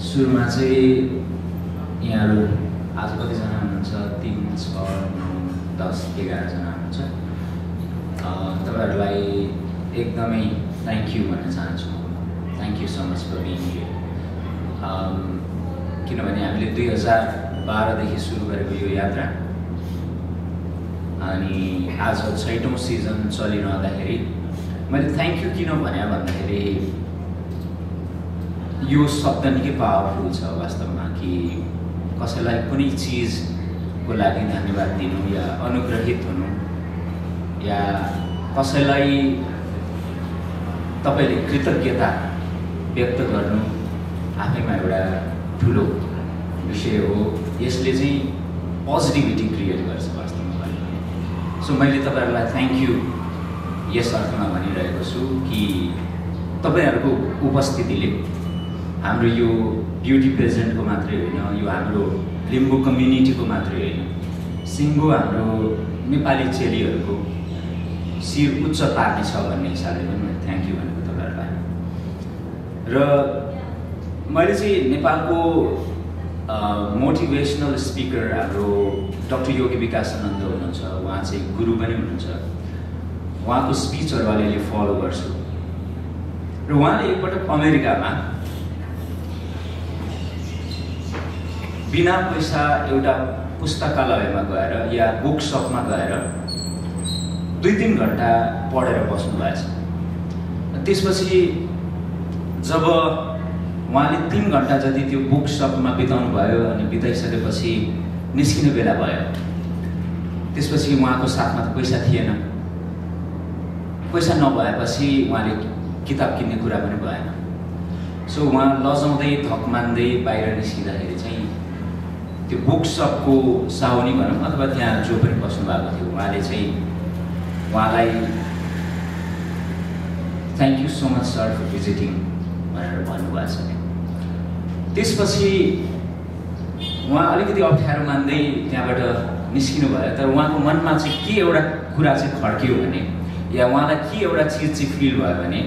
सुरुमा चाहिँ यहाँहरु आज कतिजना हुनुहुन्छ 3, 6, 9, 10, 11 जना हुनुहुन्छ तपाईहरुलाई एकदमै थ्यांक यू भन्न चाहन्छु thank you so much for being here किनभने हामीले 2012 देखि सुरु गरेको यो यात्रा अनि आज 6औं सिजन चलिरहँदाखेरि मैले थ्यांक यू किन भने भन्दाखेरि यो शब्द निकै पावरफुल छ वास्तवमा कि कसैलाई कुनै चीजको लागि धन्यवाद दिनु या अनुग्रहित हुनु या कसैलाई तपाईले कृतज्ञता व्यक्त गर्नु आफैमा एउटा ठूलो विषय हो यसले चाहिँ पोजिटिभिटी क्रिएट गर्छ वास्तवमा सो मैले तपाईहरुलाई थ्यांक यू यस अर्थमा भनिरहेको छु कि तपाईहरुको उपस्थितिले हाम्रो यो ब्युटी प्रेजेन्ट को मात्रै होइन यो हाम्रो लिम्बू कम्युनिटी को मात्रै होइन सिम्बू हाम्रो नेपाली चेलीहरुको शिर उच्च पार्ने छ भन्ने हिसाबले पनि म थ्यांक यू भनेको तपाईहरुलाई र मैले चाहिँ नेपालको मोटिभेशनल स्पिकर हाम्रो डाक्टर योगी विकासानन्द हुनुहुन्छ उहाँ चाहिँ गुरु पनि हुनुहुन्छ उहाँको स्पीचहरु अलिअलि फलो गर्छु र उहाँले एकपटक अमेरिकामा बिना पैसा एउटा पुस्तकालयमा गएर या बुक शपमा गएर 2-3 घण्टा पढेर बस्नु भएछ त्यसपछि जब उहाँले 3 घण्टा जति त्यो बुक शपमा बिताउनु भयो अनि बिताइसकेपछि निस्किने बेला भयो त्यसपछि उहाँको साथमा पैसा थिएन पैसा नभएपछि उहाँले किताब किन्ने कुरा पनि भएन सो उहाँ लजाउँदै थकमान्दै बाहिर निस्किँदाखेरि चाहिँ त्यो बुक शपको साहुनी भनौं अथवा त्यहाँ जो पनि बस्नु भएको थियो उहाँले चाहिँ उहाँलाई thank you so much sir for visiting भनेर भन्नुभएको छ त्यसपछि उहाँ अलिकति अप्ठ्यारो मान्दै त्यहाँबाट निस्किनु भयो तर उहाँको मनमा चाहिँ के एउटा कुरा चाहिँ खड्कियो भने या उहाँलाई के एउटा चीज चाहिँ फिल भयो भने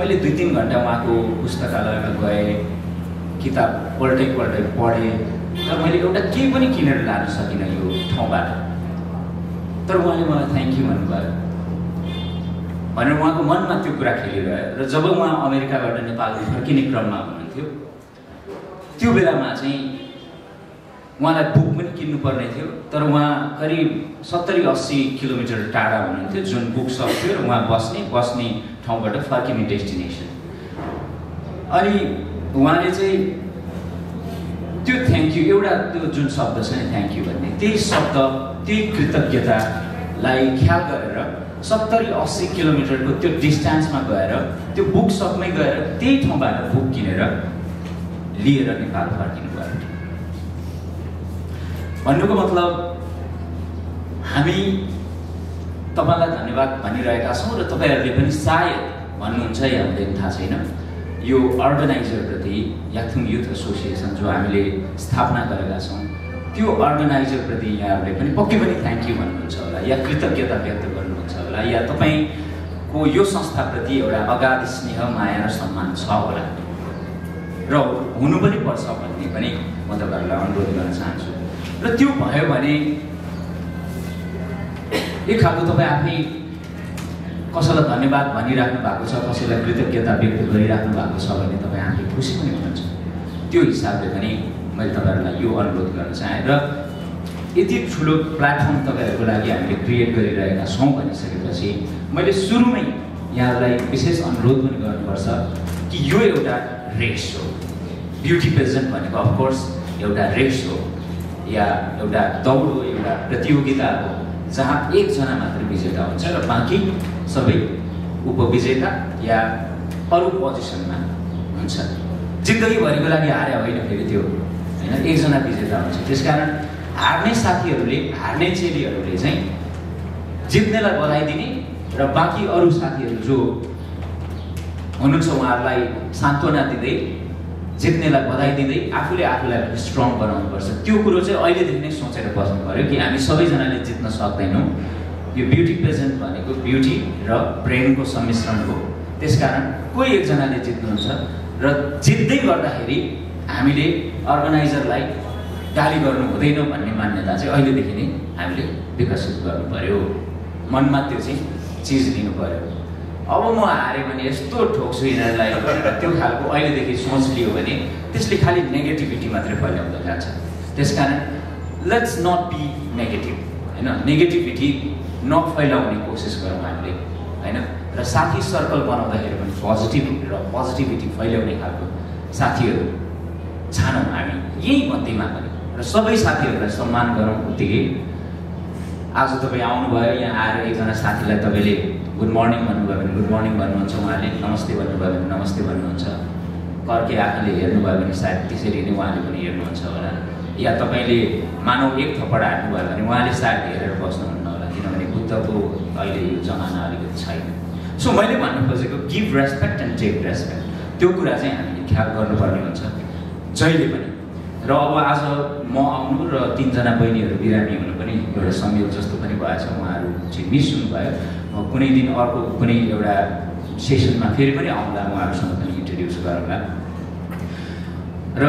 मैले 2-3 घण्टा उहाँको पुस्तकालयमा गएँ किताब पल्टै पढेँ तर मैले एउटा केही पनि किनेर लान सकिनँ यो ठाउँबाट तर उहाँले मलाई थ्यांक यू भन्नुभयो भनेर उहाँको मनमा त्यो कुरा खेलिरह्यो र जब उहाँ अमेरिकाबाट नेपाल फर्किने क्रममा हुनुहुन्थ्यो त्यो बेलामा चाहिँ उहाँलाई बुक पनि किन्नुपर्ने थियो तर उहाँ करिब 70-80 किलोमिटर टाढा हुनुहुन्थ्यो जुन बुक सप थियो र उहाँ बस्ने ठाउँबाट फर्किने डेस्टिनेसन अनि उहाँले चाहिँ त्यो थ्यांक यू एउटा त्यो जुन शब्द छ नि थ्यांक यू भन्ने त्यही शब्द त्यही कृतज्ञतालाई ख्याल गरेर 70-80 किलोमिटरको त्यो डिस्टेन्समा गएर त्यो बुक सपमै गएर त्यही ठाउँबाट बुक किनेर लिएर नेपाल फर्किनु भयो भन्नुको मतलब हामी तपाईलाई धन्यवाद भनिरहेका छौं र तपाईहरुले पनि सायद भन्नुहुन्छ या हामीलाई थाहा छैन यो अर्गनाइजर प्रति याथुङ युथ एसोसिएसन जो हामीले स्थापना गरेका छौं त्यो अर्गनाइजर प्रति यहाँहरुले पनि पक्कै पनि थ्यांक यू भन्नुहुन्छ होला या कृतज्ञता व्यक्त गर्नुहुन्छ होला या तपाईको यो संस्था प्रति एउटा अगाध स्नेह माया र सम्मान छ होला र हुनु पनि पर्छ भन्ने पनि म तपाईहरुलाई अनुरोध गर्न चाहन्छु र त्यो भयो भने एक खालको तपाईं आफै कसैलाई धन्यवाद भनिराख्नु भएको छ कसैलाई कृतज्ञता व्यक्त गरिराख्नु भएको छ भने तपाईं आफै खुसी पनि हुनुहुन्छ त्यो हिसाबले पनि मैले तपाईहरुलाई यो अनुरोध गर्न चाहे र यति ठूलो प्लेटफर्म तपाईहरुको लागि हामीले क्रिएट गरिरहेका छौं भनिसकेपछि मैले सुरुमै यहाँलाई विशेष अनुरोध पनि गर्नुपर्छ कि यो एउटा रेस हो ब्युटी पेजेन्ट भनेको अफकोर्स एउटा रेस हो या एउटा दौड हो एउटा प्रतियोगिता हो जहाँ एकजना मात्र विजेता हुन्छ र बाँकी सबै उपविजेता या अरू पोजिसनमा हुन्छ जिन्दगीभरिको लागि हार्या होइन फेरि त्यो हैन एकजना विजेता हुन्छ त्यसकारण हार्ने साथीहरुले हार्ने चेलीहरुले चाहिँ जित्नेलाई बधाई दिने र बाँकी अरू साथीहरु जो हुनुहुन्छ उहाँहरूलाई सान्त्वना दिँदै जित्नेलाई बधाई दिँदै आफूलाई पनि स्ट्रङ बनाउनुपर्छ त्यो कुरो चाहिँ अहिलेदेखि नै सोचेर बस्नु पर्यो कि हामी सबैजनाले जित्न सक्दैनौँ यो ब्युटी प्रेजेन्ट भनेको ब्युटी र प्रेमको सम्मिश्रण हो त्यसकारण कोही एकजनाले जित्नुहुन्छ र जित्दै गर्दाखेरि हामीले अर्गनाइजरलाई गाली गर्नु हुँदैन भन्ने मान्यता चाहिँ अहिलेदेखि नै हामीले विकसित गर्नु पर्यो। मनमा त्यो चाहिँ चीज लिनु पर्यो। अब म हारे भने यस्तो ठोक्छु यिनीहरूलाई भनेर त्यो खालको अहिलेदेखि सोच लियो भने त्यसले खाली नेगेटिभिटी मात्रै फैलाउँदै जान्छ। त्यसकारण लेट्स नट बी नेगेटिभ, हैन, नेगेटिभिटी नफैलाउने कोसिस गरौँ हामीले, हैन। र साथी सर्कल बनाउँदाखेरि पनि पोजिटिभ र पोजिटिभिटी फैलाउने खालको साथीहरू छानौँ हामी यही मध्येमा पनि। र सबै साथीहरूलाई सम्मान गरौँ उत्तिकै। आज तपाईँ आउनुभयो, यहाँ आएर एकजना साथीलाई तपाईँले गुड मर्निङ भन्नुभयो भने गुड मर्निङ भन्नुहुन्छ, उहाँले नमस्ते भन्नुभयो भने नमस्ते भन्नुहुन्छ, कर्के आँखाले हेर्नुभयो भने सायद त्यसरी नै उहाँले पनि हेर्नुहुन्छ होला, या तपाईँले मानव एक थपड हान्नुभयो भने उहाँले सायद हेरेर बस्नुहुन्न होला, किनभने बुद्धको अहिले यो जमाना अलिकति छैन। सो मैले भन्नु खोजेको give respect and take respect, त्यो कुरा चाहिँ हामीले ख्याल गर्नुपर्ने हुन्छ जहिले पनि। र अब आज म आउनु र तिनजना बहिनीहरू बिरामी हुनु पनि एउटा संयोग जस्तो पनि भएछ, उहाँहरू चाहिँ मिस हुनुभयो। म कुनै दिन अर्को कुनै एउटा सेसनमा फेरि पनि आउँदा उहाँहरूसँग पनि इन्ट्रोड्युस गरौँला। र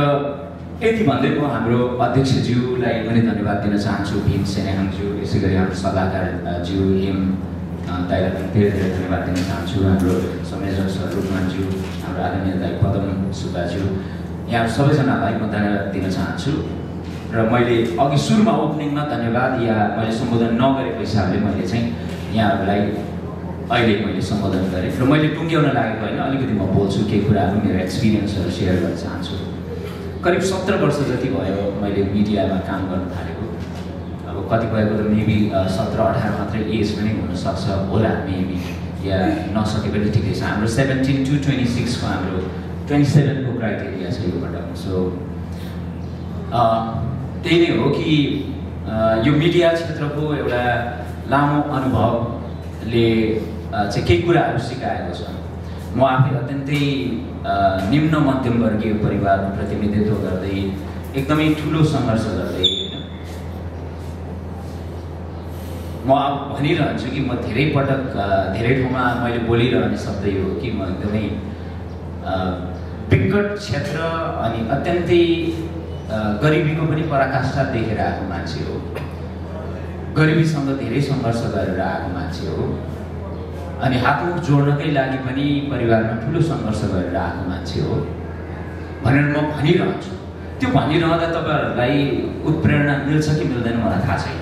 यति भन्दै म हाम्रो अध्यक्षज्यूलाई पनि धन्यवाद दिन चाहन्छु, भीम सेनाहाङज्यू, यसै गरी हाम्रो सल्लाहकारज्यू एम दाइलाई पनि धेरै धेरै धन्यवाद दिन चाहन्छु, हाम्रो संयोजक सर रुकमानज्यू, हाम्रो आदरणीय दाइ पदम सुब्बाज्यू, यहाँ सबैजनालाई म धन्यवाद दिन चाहन्छु। र मैले अघि सुरुमा ओपनिङमा धन्यवाद या मैले सम्बोधन नगरेको हिसाबले मैले चाहिँ यहाँहरूलाई अहिले मैले सम्बोधन गरेँ। र मैले टुङ्ग्याउन लागेको होइन, अलिकति म बोल्छु, केही कुराहरू मेरो एक्सपिरियन्सहरू सेयर गर्न चाहन्छु। करिब 17 वर्ष जति भयो मैले मिडियामा काम गर्न थालेको। अब कतिपयको त मेबी 17-18 मात्रै एज पनि हुनसक्छ होला, मेबी या नसके पनि ठिकै छ। हाम्रो 17 to 26 हाम्रो 27 को क्राइटेरिया छ योबाट। सो त्यही नै हो कि यो मिडिया क्षेत्रको एउटा लामो अनुभवले चाहिँ केही कुराहरू सिकाएको छ। म आफै अत्यन्तै निम्न मध्यमवर्गीय परिवारको प्रतिनिधित्व गर्दै एकदमै ठुलो सङ्घर्ष गर्दै, होइन, म भनिरहन्छु कि म धेरै पटक धेरै ठाउँमा मैले बोलिरहने शब्द यो हो कि म एकदमै विकट क्षेत्र अनि अत्यन्तै गरिबीको पनि पराकाष्ठा देखेर आएको मान्छे हो, गरिबीसँग धेरै सङ्घर्ष गरेर आएको मान्छे हो, अनि हातमुख जोड्नकै लागि पनि परिवारमा ठुलो सङ्घर्ष गरेर आएको मान्छे हो भनेर म भनिरहन्छु। त्यो भनिरहँदा तपाईँहरूलाई उत्प्रेरणा मिल्छ कि मिल्दैन मलाई थाहा छैन,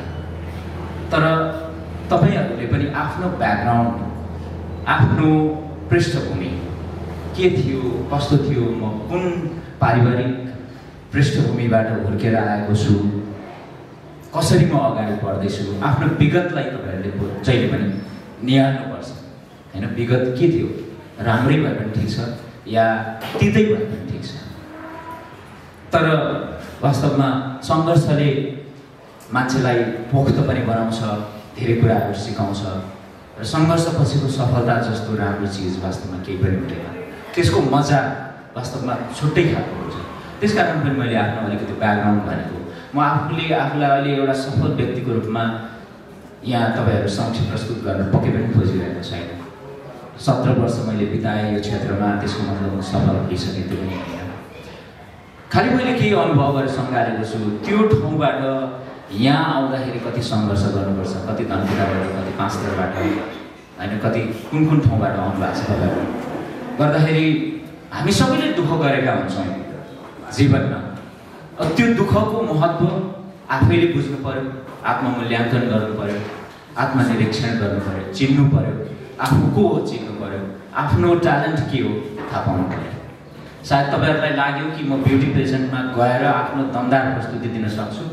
तर तपाईँहरूले पनि आफ्नो ब्याकग्राउन्ड, आफ्नो पृष्ठभूमि के थियो, कस्तो थियो, म कुन पारिवारिक पृष्ठभूमिबाट हुर्केर आएको छु, कसरी म अगाडि बढ्दैछु, आफ्नो विगतलाई तपाईँहरूले जहिले पनि निहाल्नुपर्छ, होइन। विगत के थियो, राम्रै भए पनि ठिक छ या तितै भए पनि ठिक छ, तर वास्तवमा सङ्घर्षले मान्छेलाई पोख्त पनि बनाउँछ, धेरै कुराहरू सिकाउँछ, र सङ्घर्षपछिको सफलता जस्तो राम्रो चिज वास्तवमा केही पनि हुँदैन, त्यसको मजा वास्तवमा छुट्टै खालको हुन्छ। त्यस कारण पनि मैले आफ्नो अलिकति ब्याकग्राउन्ड भनेको म आफूले आफूलाई अहिले एउटा सफल व्यक्तिको रूपमा यहाँ तपाईँहरू समक्ष प्रस्तुत गर्न पक्कै पनि खोजिरहेको छैन। 17 वर्ष मैले बिताएँ यो क्षेत्रमा, त्यसको मतलब म सफल भइसकेँ त्यो पनि होइन। खालि मैले केही अनुभव गरेर सङ्घालेको छु, त्यो ठाउँबाट यहाँ आउँदाखेरि कति सङ्घर्ष गर्नुपर्छ, कति धनकुटाबाट, कति पाँचतरबाट, होइन, कति कुन कुन ठाउँबाट आउनु भएको छ, तपाईँहरू गर्दाखेरि हामी सबैले दुःख गरेका हुन्छौँ जीवनमा। त्यो दुःखको महत्त्व आफैले बुझ्नु पर्यो, आत्ममूल्याङ्कन गर्नु पर्यो, आत्मनिरीक्षण गर्नु पर्यो, चिन्नु पर्यो, आफू को हो चिन्नु पर्यो, आफ्नो ट्यालेन्ट के हो थाहा पाउनु पर्यो। सायद तपाईँहरूलाई लाग्यो कि म ब्युटी पेजेन्टमा गएर आफ्नो दमदार प्रस्तुति दिन सक्छु,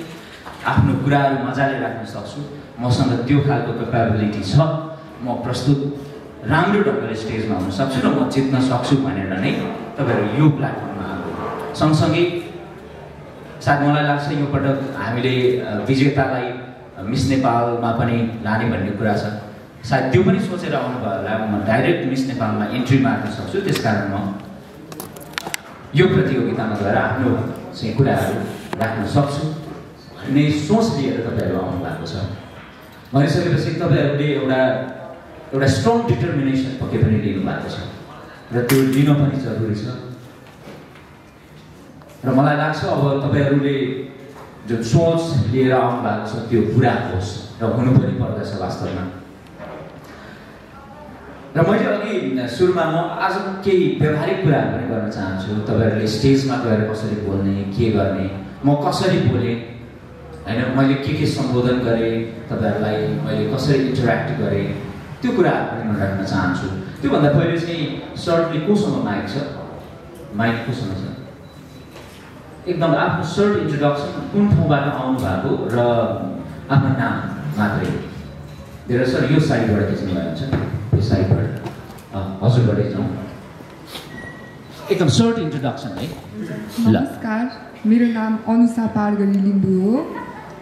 आफ्नो कुराहरू मजाले राख्न सक्छु, मसँग त्यो खालको क्यापेबिलिटी छ, म प्रस्तुत राम्रो ढङ्गले स्टेजमा आउन सक्छु र म जित्न सक्छु भनेर नै तपाईँहरू यो प्लेटफर्ममा आएको। सँगसँगै सायद मलाई लाग्छ यो पटक हामीले विजेतालाई मिस नेपालमा पनि लाने भन्ने कुरा छ, सायद त्यो पनि सोचेर आउनुभयो होला, म डाइरेक्ट मिस नेपालमा इन्ट्री मार्न सक्छु। त्यसकारण म यो प्रतियोगितामा गएर आफ्नो चाहिँ कुराहरू राख्न सक्छु भन्ने सोच लिएर तपाईँहरू आउनुभएको छ। भनिसकेपछि तपाईँहरूले एउटा स्ट्रङ डिटर्मिनेसन पक्कै पनि लिनु भएको छ र त्यो लिन पनि जरुरी छ। र मलाई लाग्छ अब तपाईहरुले जुन सोच लिएर आउनु भएको छ त्यो पूरा होस् र हुनु पनि पर्दछ वास्तवमा। र मैले अघि सुरुमा म आज केही व्यवहारिक कुराहरु पनि गर्न चाहन्छु। तपाईहरुले स्टेजमा गएर कसरी बोल्ने, के गर्ने, म कसरी बोले, हैन मैले के सम्बोधन गरे, तपाईहरुलाई मैले कसरी इन्टरयाक्ट गरे, त्यो कुराहरु पनि म राख्न चाहन्छु। त्योभन्दा पहिले चाहिँ सर्टले कोसँग माइक छ? माइक कोसँग छ? एकदम आफ्नो सर्ट इन्ट्रोडक्सन, कुन ठाउँबाट आउनु भएको र आफ्नो नाम मात्रै। धेरै सर यो साइडबाट खिच्नु भएको छ, यो साइडबाट हजुरबाटै जाउँ। एकदम सर्ट इन्ट्रोडक्सन है। नमस्कार, मेरो नाम अनुषा पार्गरी लिम्बू हो।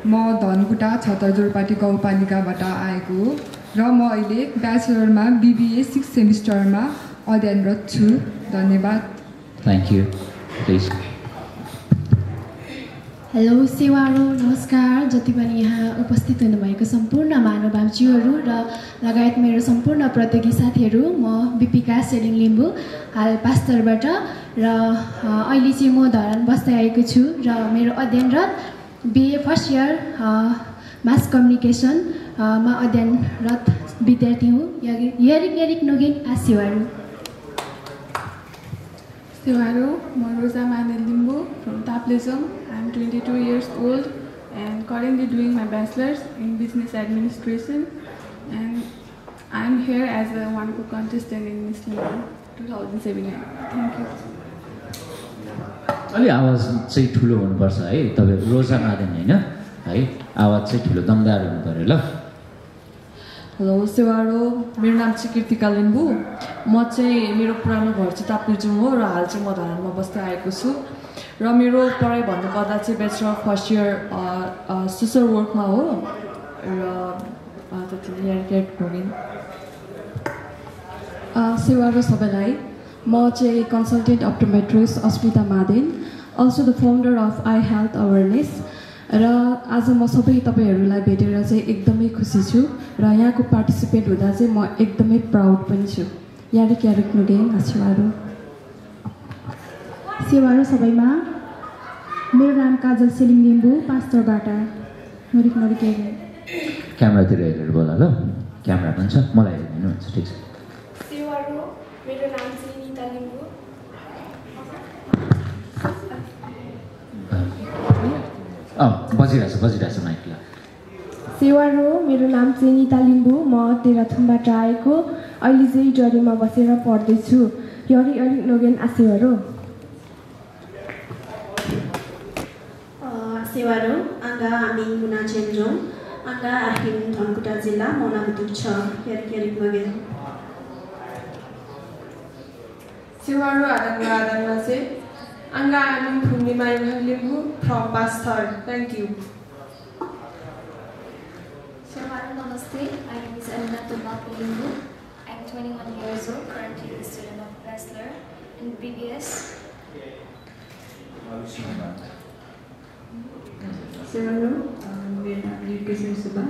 म धनकुटा छतरजोरपाटी गाउँपालिकाबाट आएको हो र म अहिले ब्याचलरमा बिबिए 6 सेमिस्टरमा अध्ययनरत छु। धन्यवाद। Thank you. हेलो सेवारो, नमस्कार। जति पनि यहाँ उपस्थित हुनुभएको सम्पूर्ण महानुभावज्यूहरू र लगायत मेरो सम्पूर्ण प्रतियोगी साथीहरू, म बिपिका सेलिङ लिम्बू हाल पास्टरबाट र अहिले चाहिँ म धरान बस्दै आएको छु र मेरो अध्ययनरत बिए 1st इयर मास कम्युनिकेसनमा अध्ययनरत विद्यार्थी हुँ। यरिक नोगिन आसिवारो। सेवारो, म Roja Manel Limbu from Taplejung. I'm 22 years old and currently doing my bachelor's in business administration, and I'm here as a one-coup contestant in Miss Limbu 2017. Thank you. Ali awaz chai thulo hunu parcha hai, tapai Roza Madan haina hai, awaz chai thulo damdar hunu paryo la. Hello Sewaro, मेरो नाम चाहिँ कृतिका लिम्बू। म चाहिँ मेरो पुरानो घर चाहिँ ताप्लेजुङ हो र हाल चाहिँ म धरानमा बस्दै आएको छु र मेरो पढाइ भन्नुपर्दा चाहिँ ब्याचलर 1st इयर सोसल वर्कमा हो र सेवा र सबैलाई। म चाहिँ consultant optometrist Asmita Maden, also the founder of eye health awareness. र आज म सबै तपाईँहरूलाई भेटेर चाहिँ एकदमै खुसी छु र यहाँको पार्टिसिपेट हुँदा चाहिँ म एकदमै प्राउड पनि छु। यारिक नोगेन आशीर्वाद। सेवारो सबैमा, मेरो नाम काजल सेलिङ लिम्बू पास्टरबाट। क्यामेरातिर हेरेर बोला ल, क्यामेरा पनि छ, मलाई हेरिदिनु हुन्छ, ठिक छ। सेवारो, मेरो नाम चाहिँ निता लिम्बू। बजिरहेछ माइक ल। सेवारो, मेरो नाम चाहिँ निता लिम्बू, म तेह्रथुमबाट आएको, अहिले चाहिँ जरीमा बसेर पढ्दैछु। यरिक नोगेन आसेवारो। सेवारो, आँगा हामी मुना चेन्जोङ, आँगा आखिम धनकुटा जिल्ला मनामुतु छ। सेवारो आदानमा चाहिँ आँगा आमिन फुम्बीमा Limbu from Pasthar. Thank you. सेवारो नमस्ते, आई एम मिस अरुणा तुलनाको Limbu. I am 21 years old, currently a student of bachelor in BBS. सेवारो, मेरो नाम निर्केशन सुब्बा,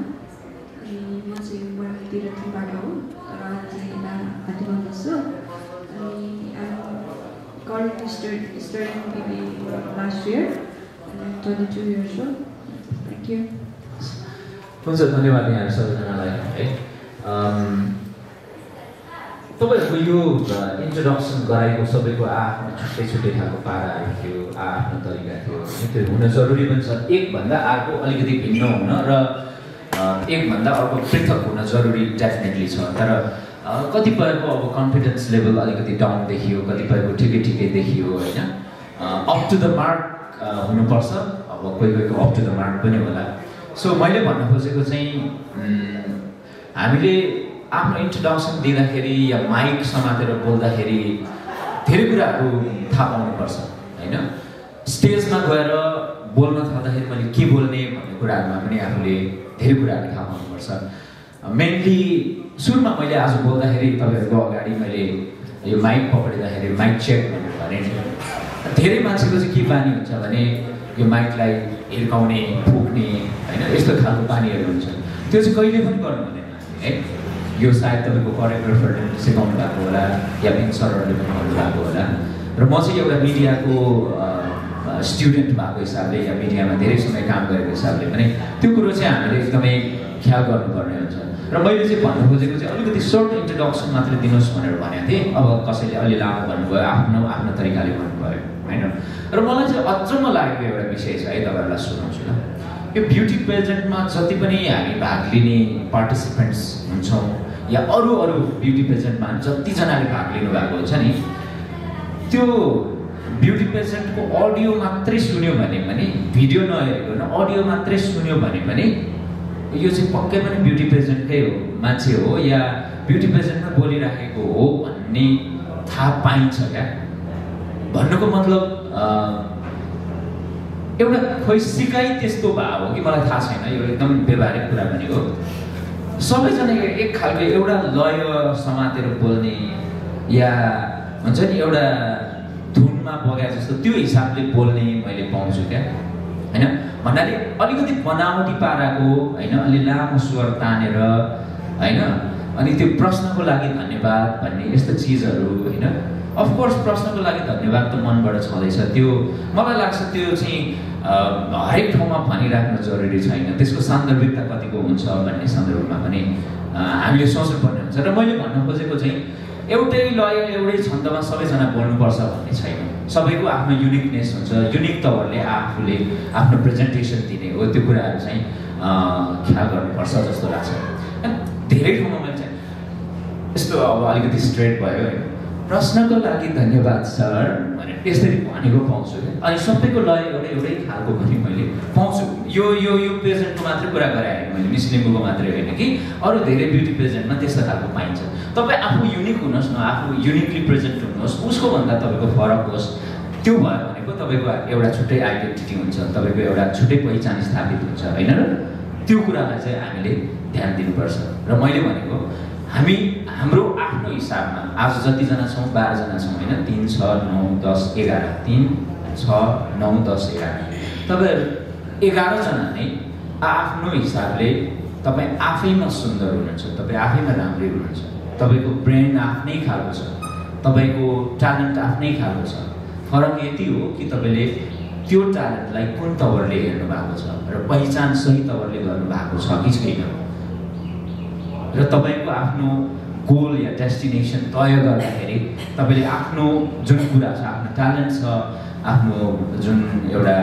अनि म चाहिँ बढातिर थुबाट हो र चाहिँ भाती बस्छु। अनि current student B B last year, 22 years हो। Thank you. हुन्छ, धन्यवाद यहाँहरू सबैजनालाई है। तपाईँहरूको यो इन्ट्रोडक्सन गराएको सबैको आफ्नो छुट्टै छुट्टै खालको पाराहरू थियो, आफ्नो तरिका थियो, त्यो हुन जरुरी पनि छ। एकभन्दा अर्को अलिकति भिन्न हुन र एकभन्दा अर्को पृथक हुन जरुरी डेफिनेटली छ। तर कतिपयको अब कन्फिडेन्स लेभल अलिकति डाउन देखियो, कतिपयको ठिकै देखियो, होइन। अप टु द मार्क हुनुपर्छ, अब कोही कोहीको अप टु द मार्क पनि होला। सो मैले भन्न खोजेको चाहिँ हामीले आफ्नो इन्ट्रोडक्सन दिँदाखेरि या माइक समातेर बोल्दाखेरि धेरै कुराहरू थाहा पाउनुपर्छ, होइन। स्टेजमा गएर बोल्न थाल्दाखेरि मैले के बोल्ने भन्ने कुराहरूमा पनि आफूले धेरै कुराहरू थाहा पाउनुपर्छ। मेनली सुरुमा मैले आज बोल्दाखेरि तपाईँहरूको अगाडि मैले यो माइक पक्रिँदाखेरि माइक चेक भनेर भनेँ। धेरै मान्छेको चाहिँ के बानी हुन्छ भने यो माइकलाई हिर्काउने, फुक्ने, होइन, यस्तो खालको बानीहरू हुन्छ। त्यो चाहिँ कहिले पनि गर्नु हुँदैन है। यो सायद तपाईँको कोरियोग्राफरले सिकाउनु भएको होला या पिन्सरहरूले पनि गर्नुभएको होला। र म चाहिँ एउटा मिडियाको स्टुडेन्ट भएको हिसाबले या मिडियामा धेरै समय काम गरेको हिसाबले पनि त्यो कुरा चाहिँ हामीले एकदमै ख्याल गर्नुपर्ने हुन्छ र मैले चाहिँ भन्न खोजेको चाहिँ अलिकति सर्ट इन्ट्रोडक्सन मात्र दिनुस् भनेर भनेको थिएँ अब कसैले अलि लामो भन्नुभयो आफ्नो तरिकाले भन्नुभयो हैन र मलाई चाहिँ अचम्म लागेको एउटा विषय छ है तपाईहरुलाई सुनाउँछु ल यो ब्युटी पेजेन्टमा जति पनि हामी भाग लिने पार्टिसिपेन्ट्स हुन्छौं या अरू अरू ब्युटी पेजेन्टमा जति जनाले भाग लिनु भएको हुन्छ नि त्यो ब्युटी पेजेन्टको अडियो मात्रै सुन्यो भने पनि भिडियो नहेरेको न अडियो मात्रै सुन्यो भने पनि यो चाहिँ पक्कै पनि ब्युटी पेजेन्टकै हो मान्छे हो या ब्युटी पेजेन्टमा बोलिराखेको हो भन्ने थाहा पाइन्छ क्या भन्नुको मतलब एउटा खैसिकाइ त्यस्तो भाव हो कि मलाई थाहा छैन यो एकदम व्यवहारिक कुरा पनि हो सबैजना एक खालको एउटा लय समातेर बोल्ने या हुन्छ नि एउटा धुनमा बगे जस्तो त्यो हिसाबले बोल्ने मैले पाउँछु क्या हैन भन्नाले अलिकति बनावटी पाराको हैन अलि लामो स्वर तानेर हैन अनि त्यो प्रश्नको लागि धन्यवाद भन्ने यस्ता चीजहरु हैन अफ कोर्स प्रश्नको लागि धन्यवाद त मनबाट छँदैछ त्यो मलाई लाग्छ त्यो चाहिँ हरेक ठाउँमा भनिराख्नु जरुरी छैन त्यसको सान्दर्भिकता कतिको हुन्छ भन्ने सन्दर्भमा पनि हामीले सोच्नुपर्ने हुन्छ र मैले भन्न खोजेको चाहिँ एउटै लय एउटै छन्दमा सबैजना बोल्नुपर्छ भन्ने छैन सबैको आफ्नो युनिकनेस हुन्छ युनिक तवरले आफूले आफ्नो प्रेजेन्टेसन दिने हो त्यो कुराहरु चाहिँ ख्याल गर्नुपर्छ जस्तो लाग्छ धेरै ठाउँमा मैले चाहिँ यस्तो अब अलिकति स्ट्रेट भयो प्रश्नको लागि धन्यवाद सर भने त्यसरी भनेको पाउँछु अनि सबैको लय एउटै खालको पनि मैले पाउँछु यो यो यो पेजेन्टको मात्र कुरा गराएँ मैले मिस लिम्बूको मात्रै होइन कि अरू धेरै ब्युटी पेजेन्टमा त्यस्ता खालको पाइन्छ तपाईं आफू युनिक हुनुहोस् न आफू युनिकली प्रेजेन्ट हुनुहोस् उसको भन्दा तपाईको फरक होस् त्यो भयो भनेको तपाईको एउटा छुट्टै आइडेन्टिटी हुन्छ तपाईको एउटा छुट्टै पहिचान स्थापित हुन्छ हैन र त्यो कुरामा चाहिँ हामीले ध्यान दिनुपर्छ र मैले भनेको हामी हाम्रो आफ्नो हिसाबमा आज जति जना छौं 12 जना छौं हैन 3 6 9 10 11 3 6 9 10 11 तपाईहरु 11 जना नै आफ्नो हिसाबले तपाई आफैमा सुन्दर हुनुहुन्छ तपाई आफैमा राम्रो हुनुहुन्छ तपाईको ब्रेन आफ्नै खालको छ तपाईको ट्यालेन्ट आफ्नै खालको छ फरक यति हो कि तपाईले त्यो ट्यालेन्टलाई कुन तवरले हेर्नु भएको छ र पहिचान सही तवरले गर्नु भएको छ कि छैन र तपाईको आफ्नो गोल या डेस्टिनेसन तय गर्दाखेरि तपाईले आफ्नो जुन कुरा छ आफ्नो ट्यालेन्ट छ आफ्नो जुन एउटा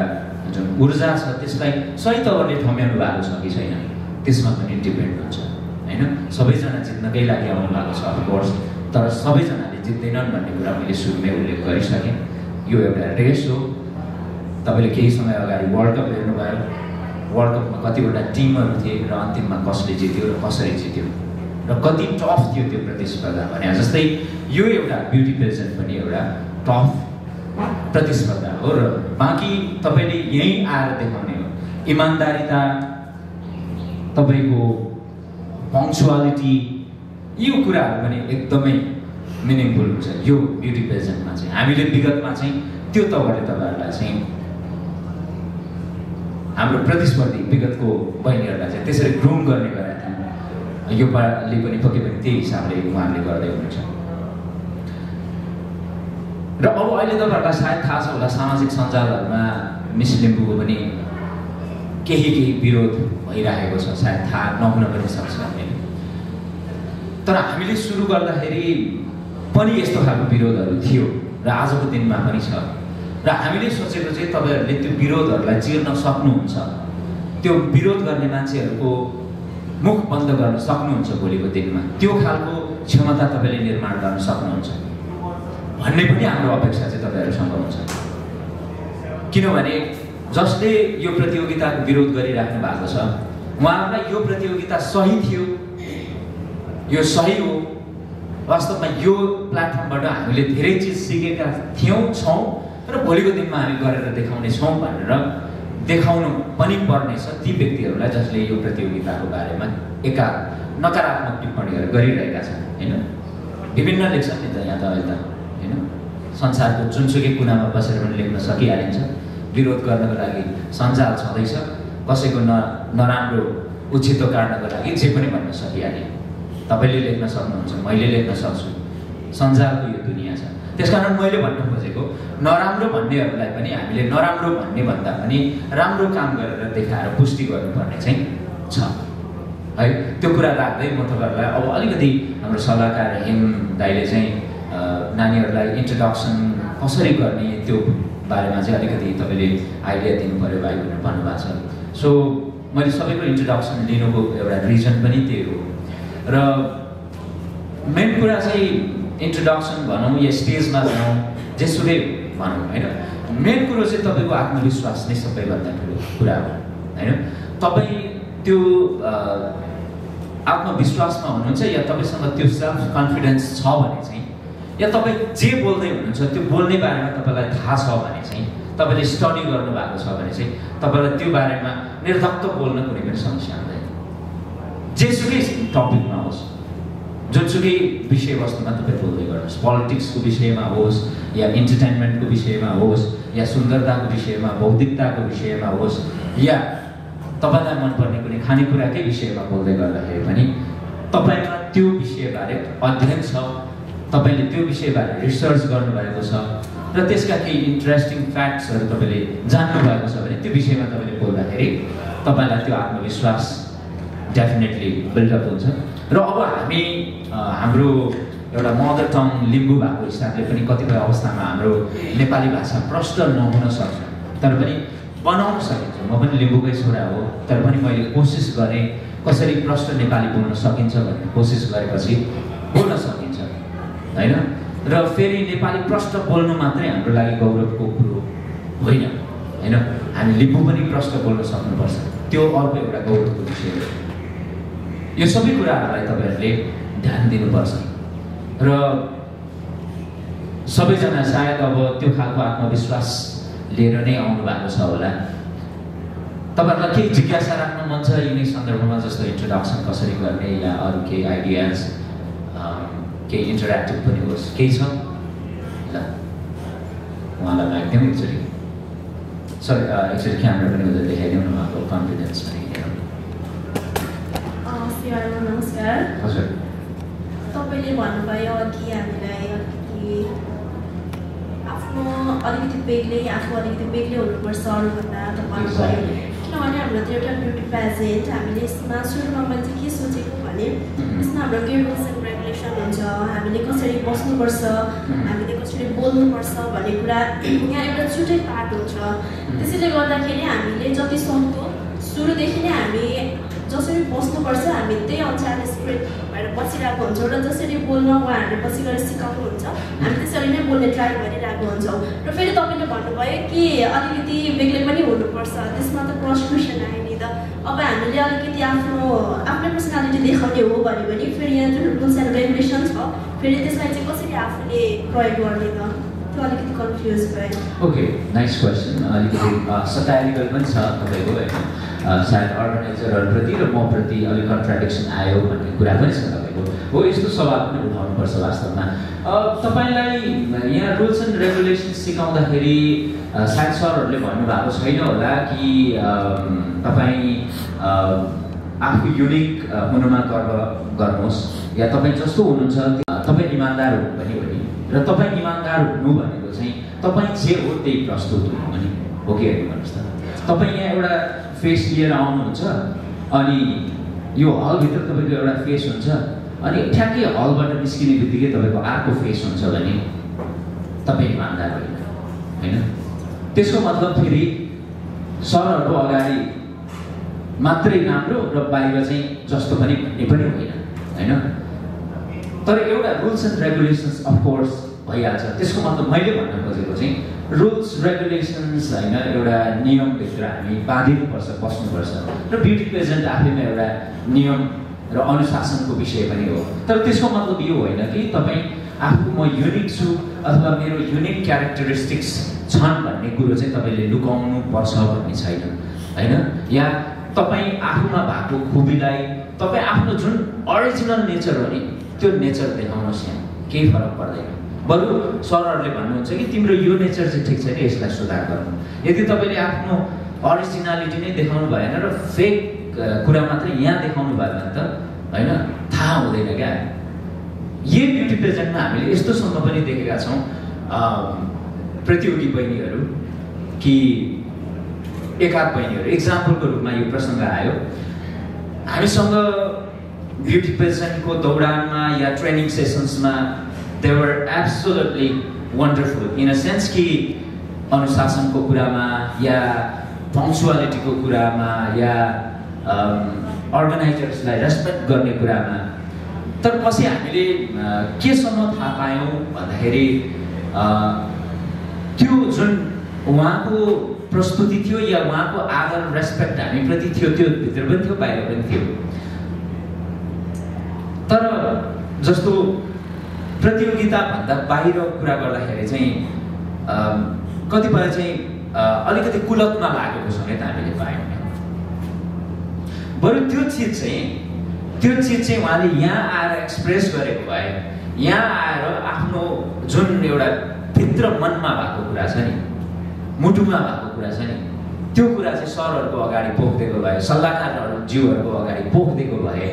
जुन ऊर्जा छ त्यसलाई सही तवरले थम्याउनु भएको छ कि छैन त्यसमा पनि डिपेन्ड हुन्छ हैन सबैजना जित्नकै लागि आउनु भएको छ अफ कोर्स तर सबैजनाले जित्दैनन् भन्ने कुरा मैले सुरुमै उल्लेख गरिसके यो एउटा रेस हो तपाईले केही समय अगाडि वर्ल्ड कप हेर्नुभयो वर्ल्ड कपमा कतिवटा टिमहरु थिए र अन्तिममा कसले जित्यो र कसरी जित्यो र कति टफ थियो त्यो प्रतिस्पर्धा भने जस्तै यो एउटा ब्युटी पेजेन्ट पनि एउटा टफ प्रतिस्पर्धा हो र बाकी तपाईले यही आएर देखाउने हो इमानदारीता तपाईको पंक्चुअलिटी यो कुराहरु पनि एकदमै मिनिङफुल हुन्छ यो ब्युटी पेजेन्टमा चाहिँ हामीले विगतमा चाहिँ त्यो तवरले तपाईहरुलाई चाहिँ हाम्रो प्रतिस्पर्धी विगतको बहिनीहरुलाई चाहिँ त्यसरी ग्रुम गर्ने गरेका थिए यो पार्टीले पनि पक्कै पनि त्यही हिसाबले उहाँहरूले गर्दै हुनुहुन्छ र अब अहिले तपाईहरुलाई सायद थाहा छ होला सामाजिक सञ्जालहरुमा मिस लिम्बूको पनि केही केही विरोध भइरहेको छ सायद थाहा नहुन पनि सक्छ तर हामीले सुरु गर्दाखेरि पनि यस्तो खालको विरोधहरु थियो र आजको दिनमा पनि छ र हामीले सोचेको चाहिँ तपाईहरुले त्यो विरोधहरुलाई चिर्न सक्नुहुन्छ त्यो विरोध गर्ने मान्छेहरुको मुख बन्द गर्न सक्नुहुन्छ भोलिको दिनमा त्यो खालको क्षमता तपाईले निर्माण गर्न सक्नुहुन्छ भन्ने पनि हाम्रो अपेक्षा चाहिँ तपाईहरुसँग हुन्छ किनभने जसले यो प्रतियोगिताको विरोध गरिराख्नु भएको छ उहाँहरुलाई यो प्रतियोगिता सही थियो यो सही हो वास्तवमा यो प्लेटफर्मबाट हामीले धेरै चीज सिकेका थियौं छौं र भोलिको दिनमा हामी गरेर देखाउने छौं भनेर देखाउनु पनि पर्नेछ ती व्यक्तिहरुलाई जसले यो प्रतियोगिताको बारेमा एका नकारात्मक टिप्पणीहरु गरिरहेका छन् हैन विभिन्न लेख्छन् त यहाँ त अहिले त हैन संसारको जुनसुकै कुनामा बसेर पनि लेख्न सकिहालिन्छ विरोध गर्नको लागि सञ्जाल छँदैछ कसैको नराम्रो उछितो काट्नको लागि जे पनि भन्न सकिहालिन्छ तपाईले लेख्न सक्नुहुन्छ मैले लेख्न सक्छु सञ्जालको यो दुनिया छ त्यसकारण मैले भन्नु खोजेको नराम्रो भन्नेहरुलाई पनि हामीले नराम्रो भन्ने भन्दा पनि राम्रो काम गरेर देखाएर पुष्टि गर्नुपर्ने चाहिँ छ है। त्यो कुरा राख्दै म तपाईहरुलाई अब अलिकति हाम्रो सल्लाहकार हिम दाइले चाहिँ नानीहरुलाई इन्ट्रोडक्सन कसरी गर्ने त्यो बारेमा चाहिँ अलिकति तपाईले आइडिया दिनुपर्यो भाइ भनेर भन्नुभएको छ। सो मैले सबैको इन्ट्रोडक्सन लिनुको एउटा रिजन पनि त्यही हो र मेन कुरा चाहिँ इन्ट्रोडक्सन भनौं या स्टेजमा भनौं जेसुकै भनौं हैन, मेन कुरो चाहिँ तपाईको आत्मविश्वास नै सबैभन्दा ठूलो कुरा हो हैन। तपाई त्यो आत्मविश्वासमा हुनुहुन्छ या तपाईसँग त्यो सेल्फ कन्फिडेन्स छ भने चाहिँ या तपाई जे बोल्दै हुनुहुन्छ त्यो बोल्ने बारेमा तपाईलाई थाहा छ भने चाहिँ तपाईले स्टडी गर्नु भएको छ भने चाहिँ तपाईलाई त्यो बारेमा निर्धक्क बोल्न कुनै पनि समस्या हुँदैन। जेसुकै टपिकमा होस्, जुनसुकै विषयवस्तुमा तपाईँ बोल्दै गर्नुहोस्, पोलिटिक्सको विषयमा होस् या इन्टरटेनमेन्टको विषयमा होस् या सुन्दरताको विषयमा, बौद्धिकताको विषयमा होस् या तपाईँलाई मनपर्ने कुनै खानेकुराकै विषयमा बोल्दै गर्दाखेरि पनि तपाईँमा त्यो विषयबारे अध्ययन छ, तपाईँले त्यो विषयबारे रिसर्च गर्नुभएको छ र त्यसका केही इन्ट्रेस्टिङ फ्याक्ट्सहरू तपाईँले जान्नुभएको छ भने त्यो विषयमा तपाईँले बोल्दाखेरि तपाईँलाई त्यो आत्मविश्वास डेफिनेटली बिल्डअप हुन्छ। र अब हामी हाम्रो एउटा मदर टङ लिम्बू भएको हिसाबले पनि कतिपय अवस्थामा हाम्रो नेपाली भाषा प्रष्ट नहुन सक्छ, तर पनि बनाउन सकिन्छ। म पनि लिम्बूकै छोरा हो, तर पनि मैले कोसिस गरेँ कसरी प्रष्ट नेपाली बोल्न सकिन्छ भन्ने। कोसिस गरेपछि बोल्न सकिन्छ हैन, र फेरि नेपाली प्रष्ट बोल्नु मात्रै हाम्रो लागि गौरवको कुरो होइन हैन, हामी लिम्बू पनि प्रष्ट बोल्न सक्नुपर्छ, त्यो अर्को एउटा गौरवको विषय हो। यो सबै कुराहरूलाई तपाईहरुले ध्यान दिनुपर्छ र सबैजना सायद अब त्यो खालको आत्मविश्वास लिएर नै आउनु भएको छ होला। तपाईहरुलाई केही जिज्ञासा राख्नु मन छ यिनै सन्दर्भमा, जस्तो इन्ट्रोडक्सन कसरी गर्ने या अरू केही आइडियाज, केही इन्टरेक्टिभ पनि होस्, केही छ ल उहाँलाई माग्दिउँ। एकचोटि सर एकचोटि क्यामेरा पनि उहाँले देखाइदिउँ न उहाँको कन्फिडेन्स पनि। नमस्कार हजुर, तपाईले भन्नुभयो कि हामीलाई आफ्नो अलिकति बेग्लै हुनुपर्छ अरूभन्दा त भन्नुभयो, किनभने हाम्रो त्यो एउटा ब्युटी पेजेन्ट हामीले यसमा सुरुमा मैले चाहिँ के सोचेको भने यसमा हाम्रो के रुल्स एन्ड रेगुलेसन हुन्छ, हामीले कसरी बस्नुपर्छ, हामीले कसरी बोल्नुपर्छ भन्ने कुरा यहाँ एउटा छुट्टै पार्ट हुन्छ। त्यसैले गर्दाखेरि हामीले जति सक्दो सुरुदेखि नै हामी जसरी बस्नुपर्छ हामी त्यही अनुसारले स्प्रेड भएर बसिरहेको हुन्छौँ र जसरी बोल्न उहाँहरूले पछि गएर सिकाउनुहुन्छ हामी त्यसरी नै बोल्ने ट्राई गरिरहेको हुन्छौँ। र फेरि तपाईँले भन्नुभयो कि अलिकति बेग्लै पनि हुनुपर्छ, त्यसमा त कन्फ्युजन आयो नि त। अब हामीले अलिकति आफ्नै पर्सनालिटी देखाउने हो भन्यो भने फेरि यहाँ जुन रुल्स एन्ड रेगुलेसन छ फेरि त्यसलाई चाहिँ कसरी आफूले प्रयोग गर्ने त, त्यो अलिकति कन्फ्युज भयो। Okay, nice question. अलिकति सटायरिकल पनि छ तपाईँको होइन, सायद अर्गनाइजरहरूप्रति र म प्रति अलिक कन्ट्राडिक्सन आयो भन्ने कुरा पनि छ तपाईँको हो। यस्तो सवाल पनि उठाउनुपर्छ वास्तवमा। तपाईँलाई यहाँ रुल्स एन्ड रेगुलेसन सिकाउँदाखेरि सायद सरहरूले भन्नुभएको छैन होला कि तपाईँ आफू युनिक हुनुमा गर्व गर्नुहोस् या तपाईँ जस्तो हुनुहुन्छ तपाईँ इमान्दार हुनु पनि हो नि, र तपाईँ इमान्दार हुनु भनेको चाहिँ तपाईँ जे हो त्यही प्रस्तुत हुनु पनि हो कि होइन भन्नुहोस् त। तपाईँ यहाँ एउटा फेस लिएर आउनुहुन्छ अनि यो हलभित्र तपाईँको एउटा फेस हुन्छ अनि ठ्याक्कै हलबाट निस्किने बित्तिकै तपाईँको अर्को फेस हुन्छ भने तपाईँ इमान्दार होइन होइन। त्यसको मतलब फेरि सरहरू अगाडि मात्रै राम्रो र बाहिर चाहिँ जस्तो पनि भन्ने पनि होइन होइन। तर एउटा रुल्स एन्ड रेगुलेसन्स अफकोर्स भइहाल्छ, त्यसको मतलब मैले भन्न खोजेको चाहिँ रुल्स रेगुलेसन्स हैन, एउटा नियमभित्र हामी बाँधिनुपर्छ, बस्नुपर्छ। र ब्युटी पेजेन्ट आफैमा एउटा नियम र अनुशासनको विषय पनि हो, तर त्यसको मतलब यो होइन कि तपाईँ आफू म युनिक छु अथवा मेरो युनिक क्यारेक्टरिस्टिक्स छन् भन्ने कुरो चाहिँ तपाईँले लुकाउनु पर्छ भन्ने छैन होइन। या तपाईँ आफूमा भएको खुबीलाई तपाईँ आफ्नो जुन ओरिजिनल नेचर हो नि त्यो नेचर देखाउनुहोस्, यहाँ केही फरक पर्दैन। बरु सरहरूले भन्नुहुन्छ कि तिम्रो यो नेचर चाहिँ ठिक छैन, यसलाई सुधार गर्नु। यदि तपाईँले आफ्नो ओरिजिनालिटी नै देखाउनु भएन र फेक कुरा मात्रै यहाँ देखाउनु भयो भने त होइन थाहा हुँदैन क्या। यही ब्युटी पेजेन्टमा हामीले यस्तोसम्म पनि देखेका छौँ प्रतियोगी बहिनीहरू कि एकाध बहिनीहरू एक्जाम्पलको रूपमा यो प्रसंग आयो। हामीसँग ब्युटी पेजेन्टको दौरानमा या ट्रेनिङ सेसन्समा they were absolutely wonderful in a sense कि अनुशासनको कुरामा या पङ्क्चुअलिटीको कुरामा या अर्गनाइजर्सलाई रेस्पेक्ट गर्ने कुरामा। तर पछि हामीले केसम्म थाहा पायौँ भन्दाखेरि त्यो जुन उहाँको प्रस्तुति थियो या उहाँको आदर रेस्पेक्ट हामीप्रति थियो त्यो भित्र पनि थियो बाहिर पनि थियो। तर जस्तो प्रतियोगिता भन्दा बाहिर कुरा गर्दाखेरि चाहिँ कतिपय चाहिँ अलिकति कुलतमा लागेको समेत हामीले पायौँ। बरु त्यो चिज चाहिँ उहाँले यहाँ आएर एक्सप्रेस गरेको भए, यहाँ आएर आफ्नो जुन एउटा भित्र मनमा भएको कुरा छ नि, मुटुमा भएको कुरा छ नि, त्यो कुरा चाहिँ सरहरूको अगाडि पोख्दिएको भए, सल्लाहकारहरू जीवहरूको अगाडि पोख्दिएको भए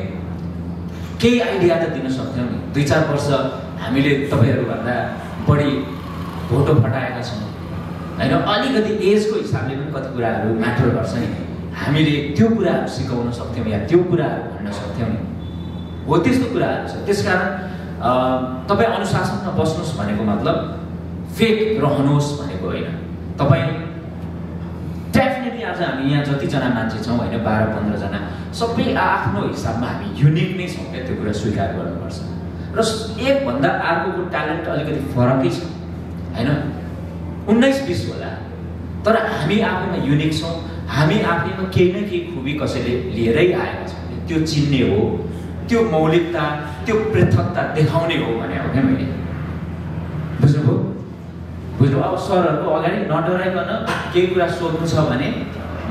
केही आइडिया त दिन सक्थ्यौँ नि। 2-4 वर्ष हामीले तपाईँहरूभन्दा बढी भोटो फटाएका छौँ होइन, अलिकति एजको हिसाबले पनि कति कुराहरू म्याटर गर्छ नि, हामीले त्यो कुराहरू सिकाउन सक्थ्यौँ या त्यो कुराहरू भन्न सक्थ्यौँ नि। हो त्यस्तो कुराहरू छ। त्यसकारण तपाईँ अनुशासनमा बस्नुहोस् भनेको मतलब फेक रहनुहोस् भनेको होइन। तपाईँ डेफिनेटली आज हामी यहाँ जतिजना मान्छे छौँ होइन, 12-15 जना सबै आफ्नो हिसाबमा हामी युनिक नै छौँ क्या, त्यो कुरा स्वीकार गर्नुपर्छ। र एकभन्दा अर्कोको ट्यालेन्ट अलिकति फरकै छ होइन, 19-20 होला, तर हामी आफूमा युनिक छौँ। हामी आफैमा केही न केही खुबी कसैले लिएरै आएका छौँ, त्यो चिन्ने हो, त्यो मौलिकता त्यो पृथकता देखाउने हो भने हो क्या। मैले बुझ्नुभयो। अब सरहरूको अगाडि नडराइकन केही कुरा सोध्नु छ भने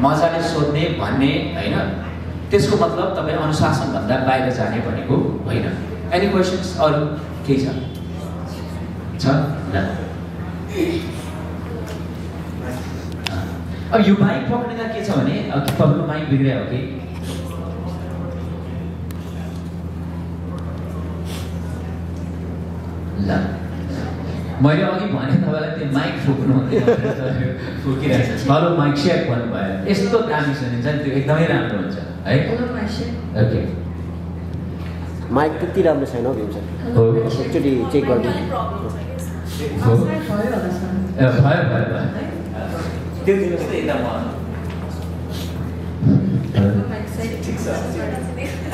मजाले सोध्ने भन्ने होइन, त्यसको मतलब तपाईँ अनुशासनभन्दा बाहिर जाने भनेको होइन। एनी क्वेसन्स अरू केही छ? अब यो माइक पक्रिँदा के छ भने तपाईँको माइक बिग्रियो कि ल मैले अघि भने तपाईँलाई त्यो माइक फुक्नु फुकिरहेको छ। हेलो माइक सेक भन्नुभयो, यस्तो दामी सुनिन्छ नि, त्यो एकदमै राम्रो हुन्छ है। ओके माइक त्यति राम्रो छैन हौ भन्छ, एकचोटि चेक गर्नु। त्यो दिनुहोस् त यता म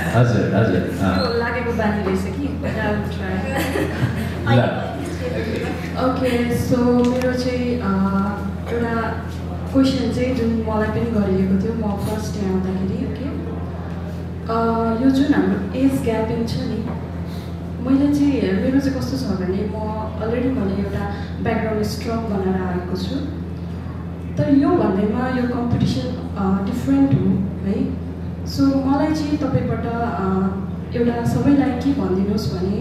हजुर हजुर लागेको बानी रहेछ कि। ओके सो मेरो चाहिँ एउटा क्वेसन चाहिँ जुन मलाई पनि गरिएको थियो म फर्स्ट यहाँ आउँदाखेरि। ओके यो जुन हाम्रो एज ग्यापिङ छ नि, मैले चाहिँ मेरो चाहिँ कस्तो छ भने म अलरेडी मैले एउटा ब्याकग्राउन्ड स्ट्रङ बनाएर आएको छु। तर यो भन्दैमा यो कम्पिटिसन डिफ्रेन्ट हो है। सो मलाई चाहिँ तपाईँबाट एउटा सबैलाई के भनिदिनुहोस् भने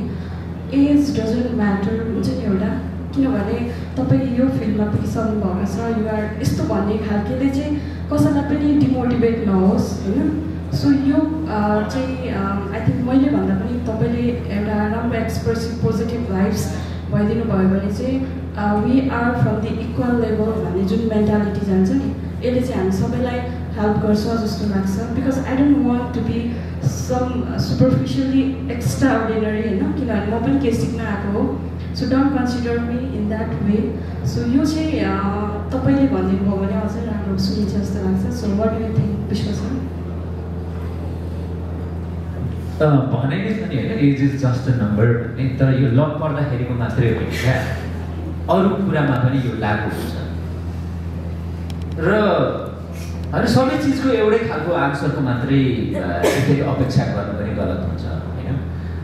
एज डजन्ट म्याटर हुन्छ नि एउटा, किनभने तपाईँ यो फिल्डमा पुगिसक्नु भएको छ, युआर यस्तो भन्ने खालकेले चाहिँ कसैलाई पनि डिमोटिभेट नहोस् होइन। सो यो चाहिँ आई थिङ्क मैले भन्दा पनि तपाईँले एउटा राम्रो एक्सप्रेसिभ पोजिटिभ भाइब्स भइदिनु भयो भने चाहिँ we are from the equal level भन्ने जुन मेन्टालिटी जान्छ नि, यसले चाहिँ हामी सबैलाई हेल्प गर्छ जस्तो लाग्छ। Because I don't want to be some superficially extraordinary होइन, किनभने म पनि के सिक्न आएको हो। So don't consider me in that way. सो यो चाहिँ तपाईँले भनिदिनु भयो भने अझै राम्रो सुनिन्छ जस्तो लाग्छ। So what do you think Bishwa sir? भने नि होइन, age is just a number भन्ने, तर यो लक पर्दाखेरिको मात्रै होइन क्या, अरू कुरामा पनि यो लागु हुन्छ। र अनि सबै चिजको एउटै खालको आन्सरको मात्रै यसरी अपेक्षा गर्नु पनि गलत हुन्छ होइन।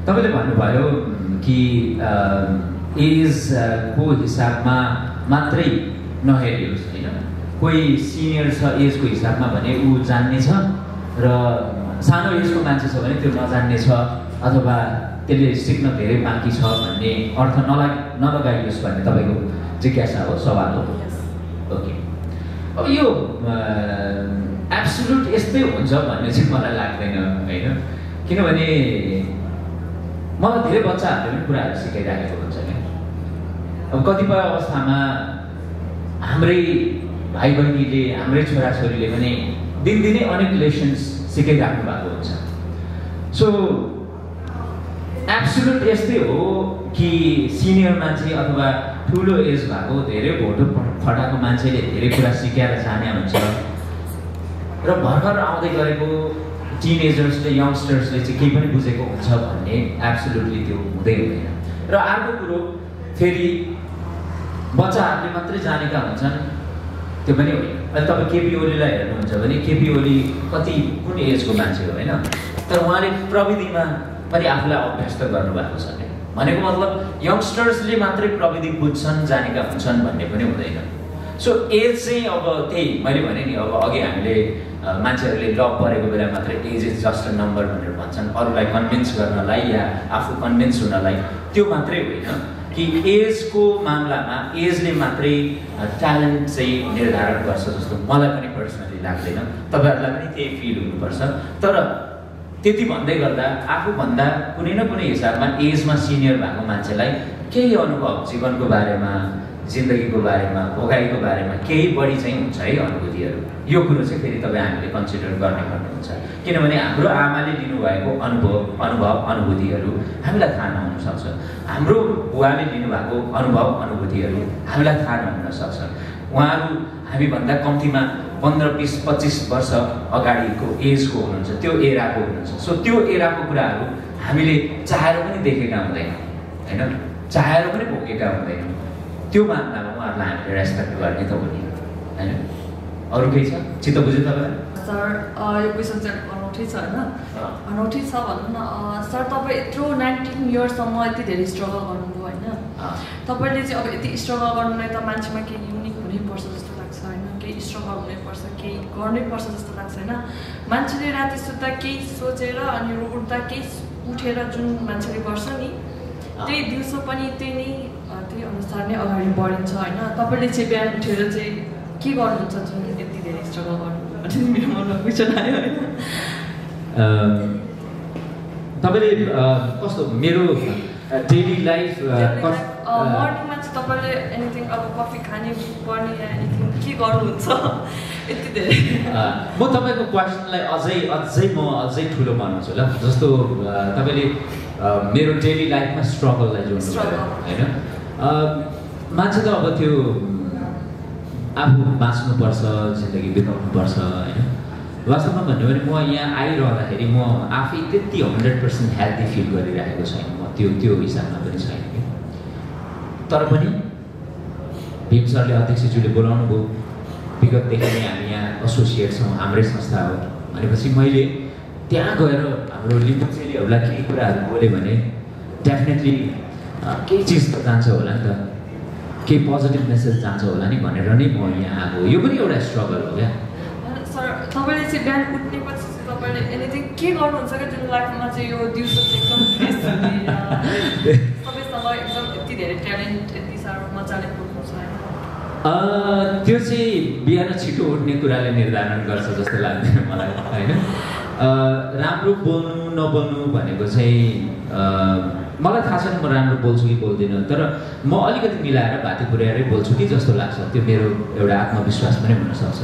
तपाईँले भन्नुभयो कि एजको हिसाबमा मात्रै नहेरियोस् होइन, कोही सिनियर छ एजको हिसाबमा भने ऊ जान्ने छ, र सानो एजको मान्छे छ भने त्यो नजान्ने छ अथवा त्यसले सिक्न धेरै बाँकी छ भन्ने अर्थ नलगाइयोस् भन्ने तपाईँको जिज्ञासा हो, सवाल हो। ओके अब यो एब्सोल्युट यस्तै हुन्छ भन्ने चाहिँ मलाई लाग्दैन होइन, किनभने मलाई धेरै बच्चाहरूले पनि कुराहरू सिकाइराखेको हुन्छ क्या। कतिपय अवस्थामा हाम्रै भाइ बहिनीले हाम्रै छोराछोरीले पनि दिनदिनै अनेक लेसन्स सिकाइराख्नु भएको हुन्छ। सो एब्सोल्युट यस्तै हो कि सिनियर मान्छे अथवा ठुलो एज भएको धेरै भोटो फटाको मान्छेले धेरै कुरा सिकेर जाने हुन्छ र भर्खर आउँदै गरेको टिनेजर्सले यङ्स्टर्सले चाहिँ केही पनि बुझेको हुन्छ भन्ने एब्सोल्युटली त्यो हुँदै हुँदैन। र अर्को कुरो फेरि बच्चाहरूले मात्रै जानेका हुन्छन् त्यो पनि होइन। अहिले तपाईँ केपी ओलीलाई हेर्नुहुन्छ भने केपी ओली कति कुन एजको मान्छे हो होइन, तर उहाँले प्रविधिमा पनि आफूलाई अभ्यस्त गर्नुभएको छ। भनेको मतलब यङ्स्टर्सले मात्रै प्रविधि बुझ्छन् जानेका हुन्छन् भन्ने पनि हुँदैन। सो एज चाहिँ अब त्यही मैले भने नि, अब अघि हामीले मान्छेहरूले लभ परेको बेला मात्रै age is just a number भनेर भन्छन् अरूलाई कन्भिन्स गर्नलाई या आफू कन्भिन्स हुनलाई, त्यो मात्रै होइन कि एजको मामलामा एजले मात्रै ट्यालेन्ट चाहिँ निर्धारण गर्छ जस्तो मलाई पनि पर्सनली लाग्दैन। तपाईँहरूलाई पनि त्यही फिल हुनुपर्छ। तर त्यति भन्दै गर्दा आफूभन्दा कुनै न कुनै हिसाबमा एजमा सिनियर भएको मान्छेलाई केही अनुभव जीवनको बारेमा, जिन्दगीको बारेमा, भोगाइको बारेमा केही बढी चाहिँ हुन्छ है अनुभूतिहरू। यो कुरो चाहिँ फेरि तपाईँ हामीले कन्सिडर गर्ने गर्नुहुन्छ, किनभने हाम्रो आमाले दिनुभएको अनुभूतिहरू हामीलाई थाहा नहुनसक्छ, हाम्रो बुवाले दिनुभएको अनुभूतिहरू हामीलाई थाहा नहुनसक्छ। उहाँहरू हामीभन्दा कम्तीमा 15-20-25 वर्ष अगाडिको एजको हुनुहुन्छ, त्यो एराको हुनुहुन्छ। सो त्यो एराको कुराहरू हामीले चाहेर पनि देखेका हुँदैनौँ होइन, चाहेर पनि भोगेका हुँदैनौँ। त्यो मान्दामा उहाँहरूलाई हामीले रेस्पेक्ट गर्ने त हो नि होइन। अरू केही छ? चित्त बुझ्यो तपाईँलाई? सर यो क्वेसन चाहिँ अनौठै छ होइन, अनौठै छ भनौँ न। सर तपाईँ यत्रो 19 इयर्ससम्म यति धेरै स्ट्रगल गर्नुभयो होइन, तपाईँले चाहिँ अब यति स्ट्रगल गर्नुलाई त मान्छेमा केही युनिक हुनैपर्छ जस्तो लाग्छ होइन, केही स्ट्रगल हुनैपर्छ, केही गर्नैपर्छ जस्तो लाग्छ होइन। मान्छेले राति सुत्दा केही सोचेर अनि उठ्दा केही उठेर जुन मान्छेले गर्छ नि त्यही दिउँसो पनि त्यही नै त्यही अनुसार नै अगाडि बढिन्छ होइन। तपाईँले चाहिँ बिहान उठेर चाहिँ के गर्नुहुन्छ जुन यति धेरै स्ट्रगल गर्नुहुन्छ? मेरो मनमा क्वेसन आयो होइन, तपाईँले कस्तो मेरो डेली लाइफ मर्निङमा चाहिँ तपाईँले एनिथिङ अब कफी खाने पर्ने या एनिथिङ के गर्नुहुन्छ यति धेरै? म तपाईँको क्वेसनलाई अझै ठुलो बनाउँछु ल। जस्तो तपाईँले मेरो डेली लाइफमा स्ट्रगललाई जोड्नु होइन, मान्छे त अब त्यो आफू बाँच्नुपर्छ, जिन्दगी बिताउनुपर्छ होइन। वास्तवमा भन्यो भने म यहाँ आइरहँदाखेरि म आफै त्यति 100% हेल्दी फिल गरिरहेको छैन, म त्यो हिसाबमा पनि छैन कि। तर पनि भीम सरले अध्यक्षज्यूले बोलाउनु भयो, विगतदेखि नै हामी यहाँ एसोसिएट छौँ, हाम्रै संस्था हो भनेपछि मैले त्यहाँ गएर हाम्रो लिम्बू चेलीहरूलाई केही कुराहरू बोलेँ भने डेफिनेटली केही चिज त जान्छ होला नि त, केही पोजिटिभ मेसेज जान्छ होला नि भनेर नै म यहाँ आएको। यो पनि एउटा स्ट्रगल हो क्या। सर तपाईँले चाहिँ बिहान उठ्नेपछि चाहिँ तपाईँले एनिथिङ के गर्नुहुन्छ क्या जुन लाइफमा चाहिँ यो दिउँसो एकदम तपाईँसँग एकदम यति धेरै ट्यालेन्ट यति साह्रो मजाले पुग्छ? त्यो चाहिँ बिहान छिटो उठ्ने कुराले निर्धारण गर्छ जस्तो लाग्दैन मलाई होइन। राम्रो बोल्नु नबोल्नु भनेको चाहिँ मलाई थाहा छैन म राम्रो बोल्छु कि बोल्दिनँ, तर म अलिकति मिलाएर भाती पुर्याएरै बोल्छु कि जस्तो लाग्छ। त्यो मेरो एउटा आत्मविश्वास पनि हुनसक्छ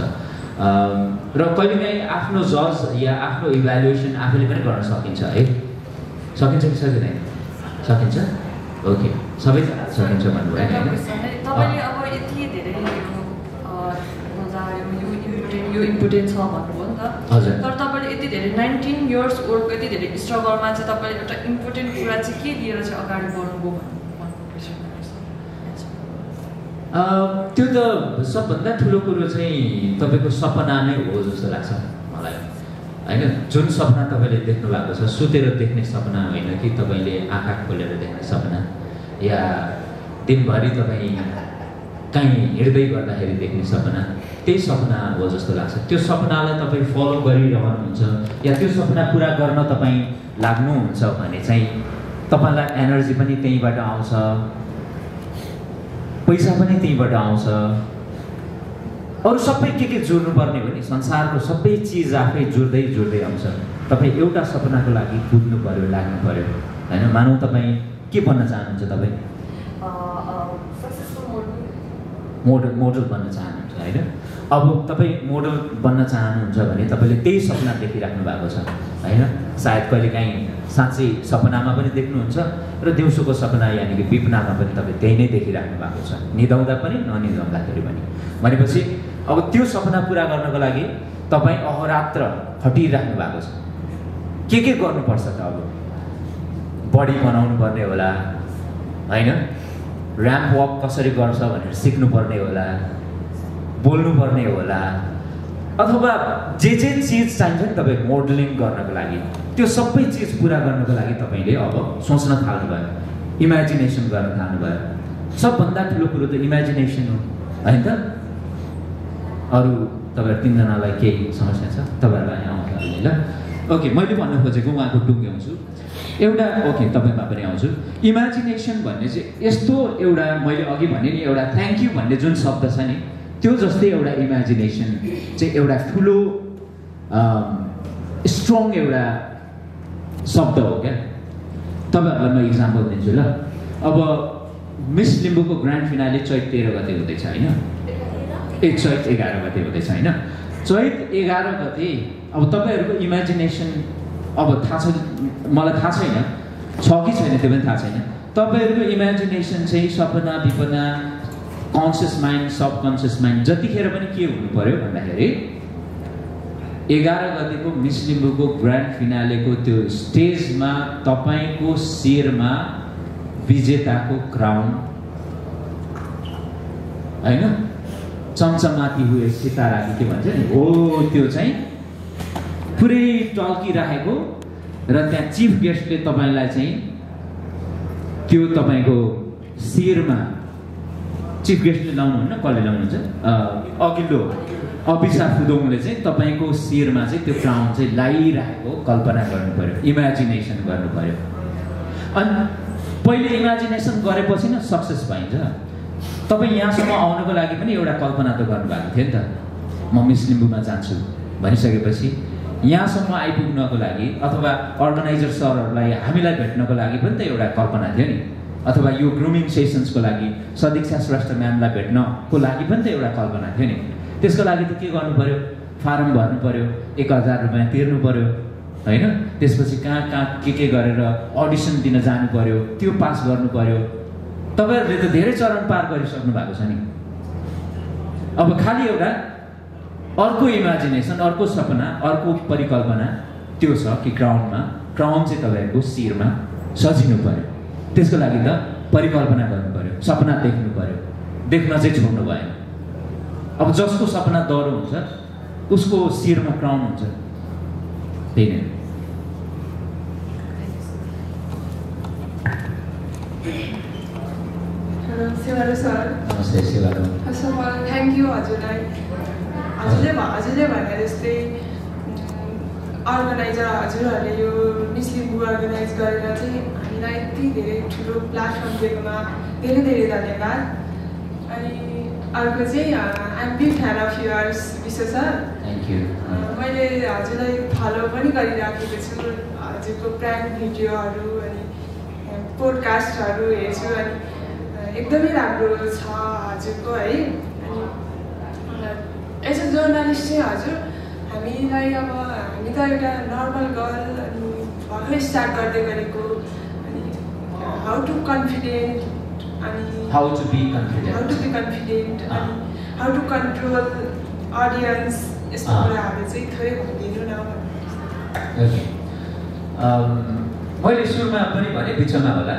र कहिलेकाहीँ आफ्नो जज या आफ्नो इभ्यालुएसन आफैले पनि गर्न सकिन्छ है। सकिन्छ कि सकिँदैन? सकिन्छ। ओके, सबैजना सकिन्छ भन्नुभयो नि त हजुर। तर तपाईँले यति धेरै 19 इयर्स ओल्डको यति धेरै स्ट्रगलमा चाहिँ तपाईँले एउटा इम्पोर्टेन्ट कुरा चाहिँ के लिएर चाहिँ अगाडि बढ्नुभयो? त्यो त सबभन्दा ठुलो कुरो चाहिँ तपाईँको सपना नै हो जस्तो लाग्छ मलाई होइन। जुन सपना तपाईँले देख्नु भएको छ, सुतेर देख्ने सपना होइन कि तपाईँले आँखा खोलेर देख्ने सपना या दिनभरि तपाईँ कहीँ हिँड्दै गर्दाखेरि देख्ने सपना, त्यही सपना हो जस्तो लाग्छ। त्यो सपनालाई तपाईँ फलो गरिरहनुहुन्छ या त्यो सपना पुरा गर्न तपाईँ लाग्नुहुन्छ भने चाहिँ तपाईँलाई एनर्जी पनि त्यहीँबाट आउँछ, पैसा पनि त्यहीँबाट आउँछ, अरू सबै के जोड्नुपर्ने हो नि, संसारको सबै चिज आफै जोड्दै जोड्दै आउँछ। तपाईँ एउटा सपनाको लागि कुद्नु पऱ्यो, लाग्नु पऱ्यो होइन। मानौ तपाईँ के बन्न चाहनुहुन्छ? तपाईँ मोडल मोडल बन्न चाहनुहुन्छ हैन अब तपाई मोडल बन्न चाहनुहुन्छ भने तपाईले त्यही सपना देखिराख्नु भएको छ हैन सायद कहिलेकाहीँ साच्चै सपनामा पनि देख्नुहुन्छ र दिउँसोको सपना यानि कि विपनामा पनि तपाई त्यही नै देखिराख्नु भएको छ निदाउँदा पनि ननिदाउँदाखेरि पनि भनेपछि अब त्यो सपना पूरा गर्नको लागि तपाई अहोरात्र खटिराख्नु भएको छ के गर्नुपर्छ त अब बडी बनाउनु पर्ने होला हैन र्याम्प वक कसरी गर्छ भनेर सिक्नु पर्ने होला बोल्नु पर्ने होला अथवा जे जे चीज चाहिन्छ नि तपाई मोडलिङ गर्नको लागि त्यो सबै चीज पूरा गर्नको लागि तपाईले अब सोच्न थाल्नुभयो इमेजिनेसन गर्न थाल्नुभयो सबभन्दा ठूलो कुरा त इमेजिनेसन हो हैन त अरु तपाईहरु तीन जनालाई केही समस्या छ तपाईहरुलाई आउँछ ल ओके मैले भन्न खोजेको उहाँको टुङ्ग्याउँछु एउटा ओके तपाईमा पनि आउँछु इमेजिनेसन भन्ने चाहिँ यस्तो एउटा मैले अघि भने नि एउटा थ्यांक यू भन्ने जुन शब्द छ नि त्यो जस्तै एउटा इमेजिनेसन चाहिँ एउटा ठूलो स्ट्रङ एउटा शब्द हो के तपाईहरुलाई म एक्जाम्पल दिन्छु ल अब मिस लिम्बूको ग्रान्ड फिनाले चैत 13 गते हुँदैछ हैन चैत 11 गते हुँदैछ हैन चैत 11 गते अब तपाईहरुको इमेजिनेसन अब थाहा छ मलाई थाहा छैन छ कि छैन त्यो पनि थाहा छैन तपाईहरुको इमेजिनेसन चाहिँ सपना विपना conscious mind subconscious mind जतिखेर पनि के हुनु पर्यो भन्दाखेरि 11 गतेको मिस लिम्बूको ग्रान्ड फिनालेको त्यो स्टेजमा तपाईको शिरमा विजेताको क्राउन हैन चमचमाती हुए सितारा के भन्छ नि हो त्यो चाहिँ पुरै टल्किराखेको र त्यहाँ चीफ गेस्टले तपाईलाई चाहिँ त्यो तपाईको शिरमा चीफ गेस्टले लाउनुहुन्न कसले लाउनुहुन्छ अघिल्लो अभिषा फुदोङले चाहिँ तपाईको शिरमा चाहिँ त्यो क्राउन चाहिँ लाइराखेको कल्पना गर्नु पर्यो इमेजिनेसन गर्नु पर्यो अनि पहिले इमेजिनेसन गरेपछि न सक्सेस भइन्छ तपाई यहाँसम्म आउनको लागि पनि एउटा कल्पना त गर्नुभएको थियो नि त म मिस लिम्बूमा जान्छु भनिसकेपछि यहाँसम्म आइपुग्नको लागि अथवा अर्गनाइजर सरहरुलाई हामीलाई भेट्नको लागि पनि त एउटा कल्पना थियो नि अथवा यो ग्रुमिङ सेसन्सको लागि सदीक्षा श्रेष्ठ म्यामलाई भेट्नको लागि पनि त एउटा कल्पना थियो नि त्यसको लागि त के गर्नु पर्यो फारम भर्नु पर्यो 1000 रुपैयाँ तिर्नु पर्यो हैन त्यसपछि कहाँ कहाँ के गरेर अडिसन दिन जानु पर्यो त्यो पास गर्नु पर्यो तपाईहरुले त धेरै चरण पार गरिसक्नु भएको छ नि अब खाली एउटा अर्को इमेजिनेसन अर्को सपना अर्को परिकल्पना त्यो छ कि क्राउन चाहिँ तपाईको शिरमा सजिनु पर्यो त्यसको लागि त परिकल्पना गर्नु पर्यो सपना देख्नु पर्यो देख्न चाहिँ छोड्नु भएन अब जसको सपना दरो हुन्छ उसको शिरमा क्राउन हुन्छ त्यही नै नमस्ते शिवारो सर थ्यांक यू हजुरलाई हजुरले भने जस्तै अर्गनाइजर हजुरहरूले यो मिस लिम्बू अर्गनाइज गरेर चाहिँ हामीलाई यति धेरै ठुलो प्लेटफर्म दिएकोमा धेरै धेरै धन्यवाद अनि अर्को चाहिँ I am big fan of yours विशेष सर थ्यांक यू मैले हजुरलाई फलो पनि गरिराखेको छु हजुरको प्राइम भिडियोहरू अनि पोडकास्टहरू हेर्छु अनि एकदमै राम्रो छ हजुरको है एज अ जर्नलिस्ट चाहिँ हजुर हामीलाई अब हामी त एउटा नर्मल गर्ल अनि भर्खरै स्टार्ट गर्दै गरेको अनि हाउ टु बी कन्फिडेन्ट अनि हाउ टु कन्ट्रोल अडियन्स यस्तो कुराहरू चाहिँ थोरै भनिदिनु न मैले सुरुमा पनि भने बिचमा होला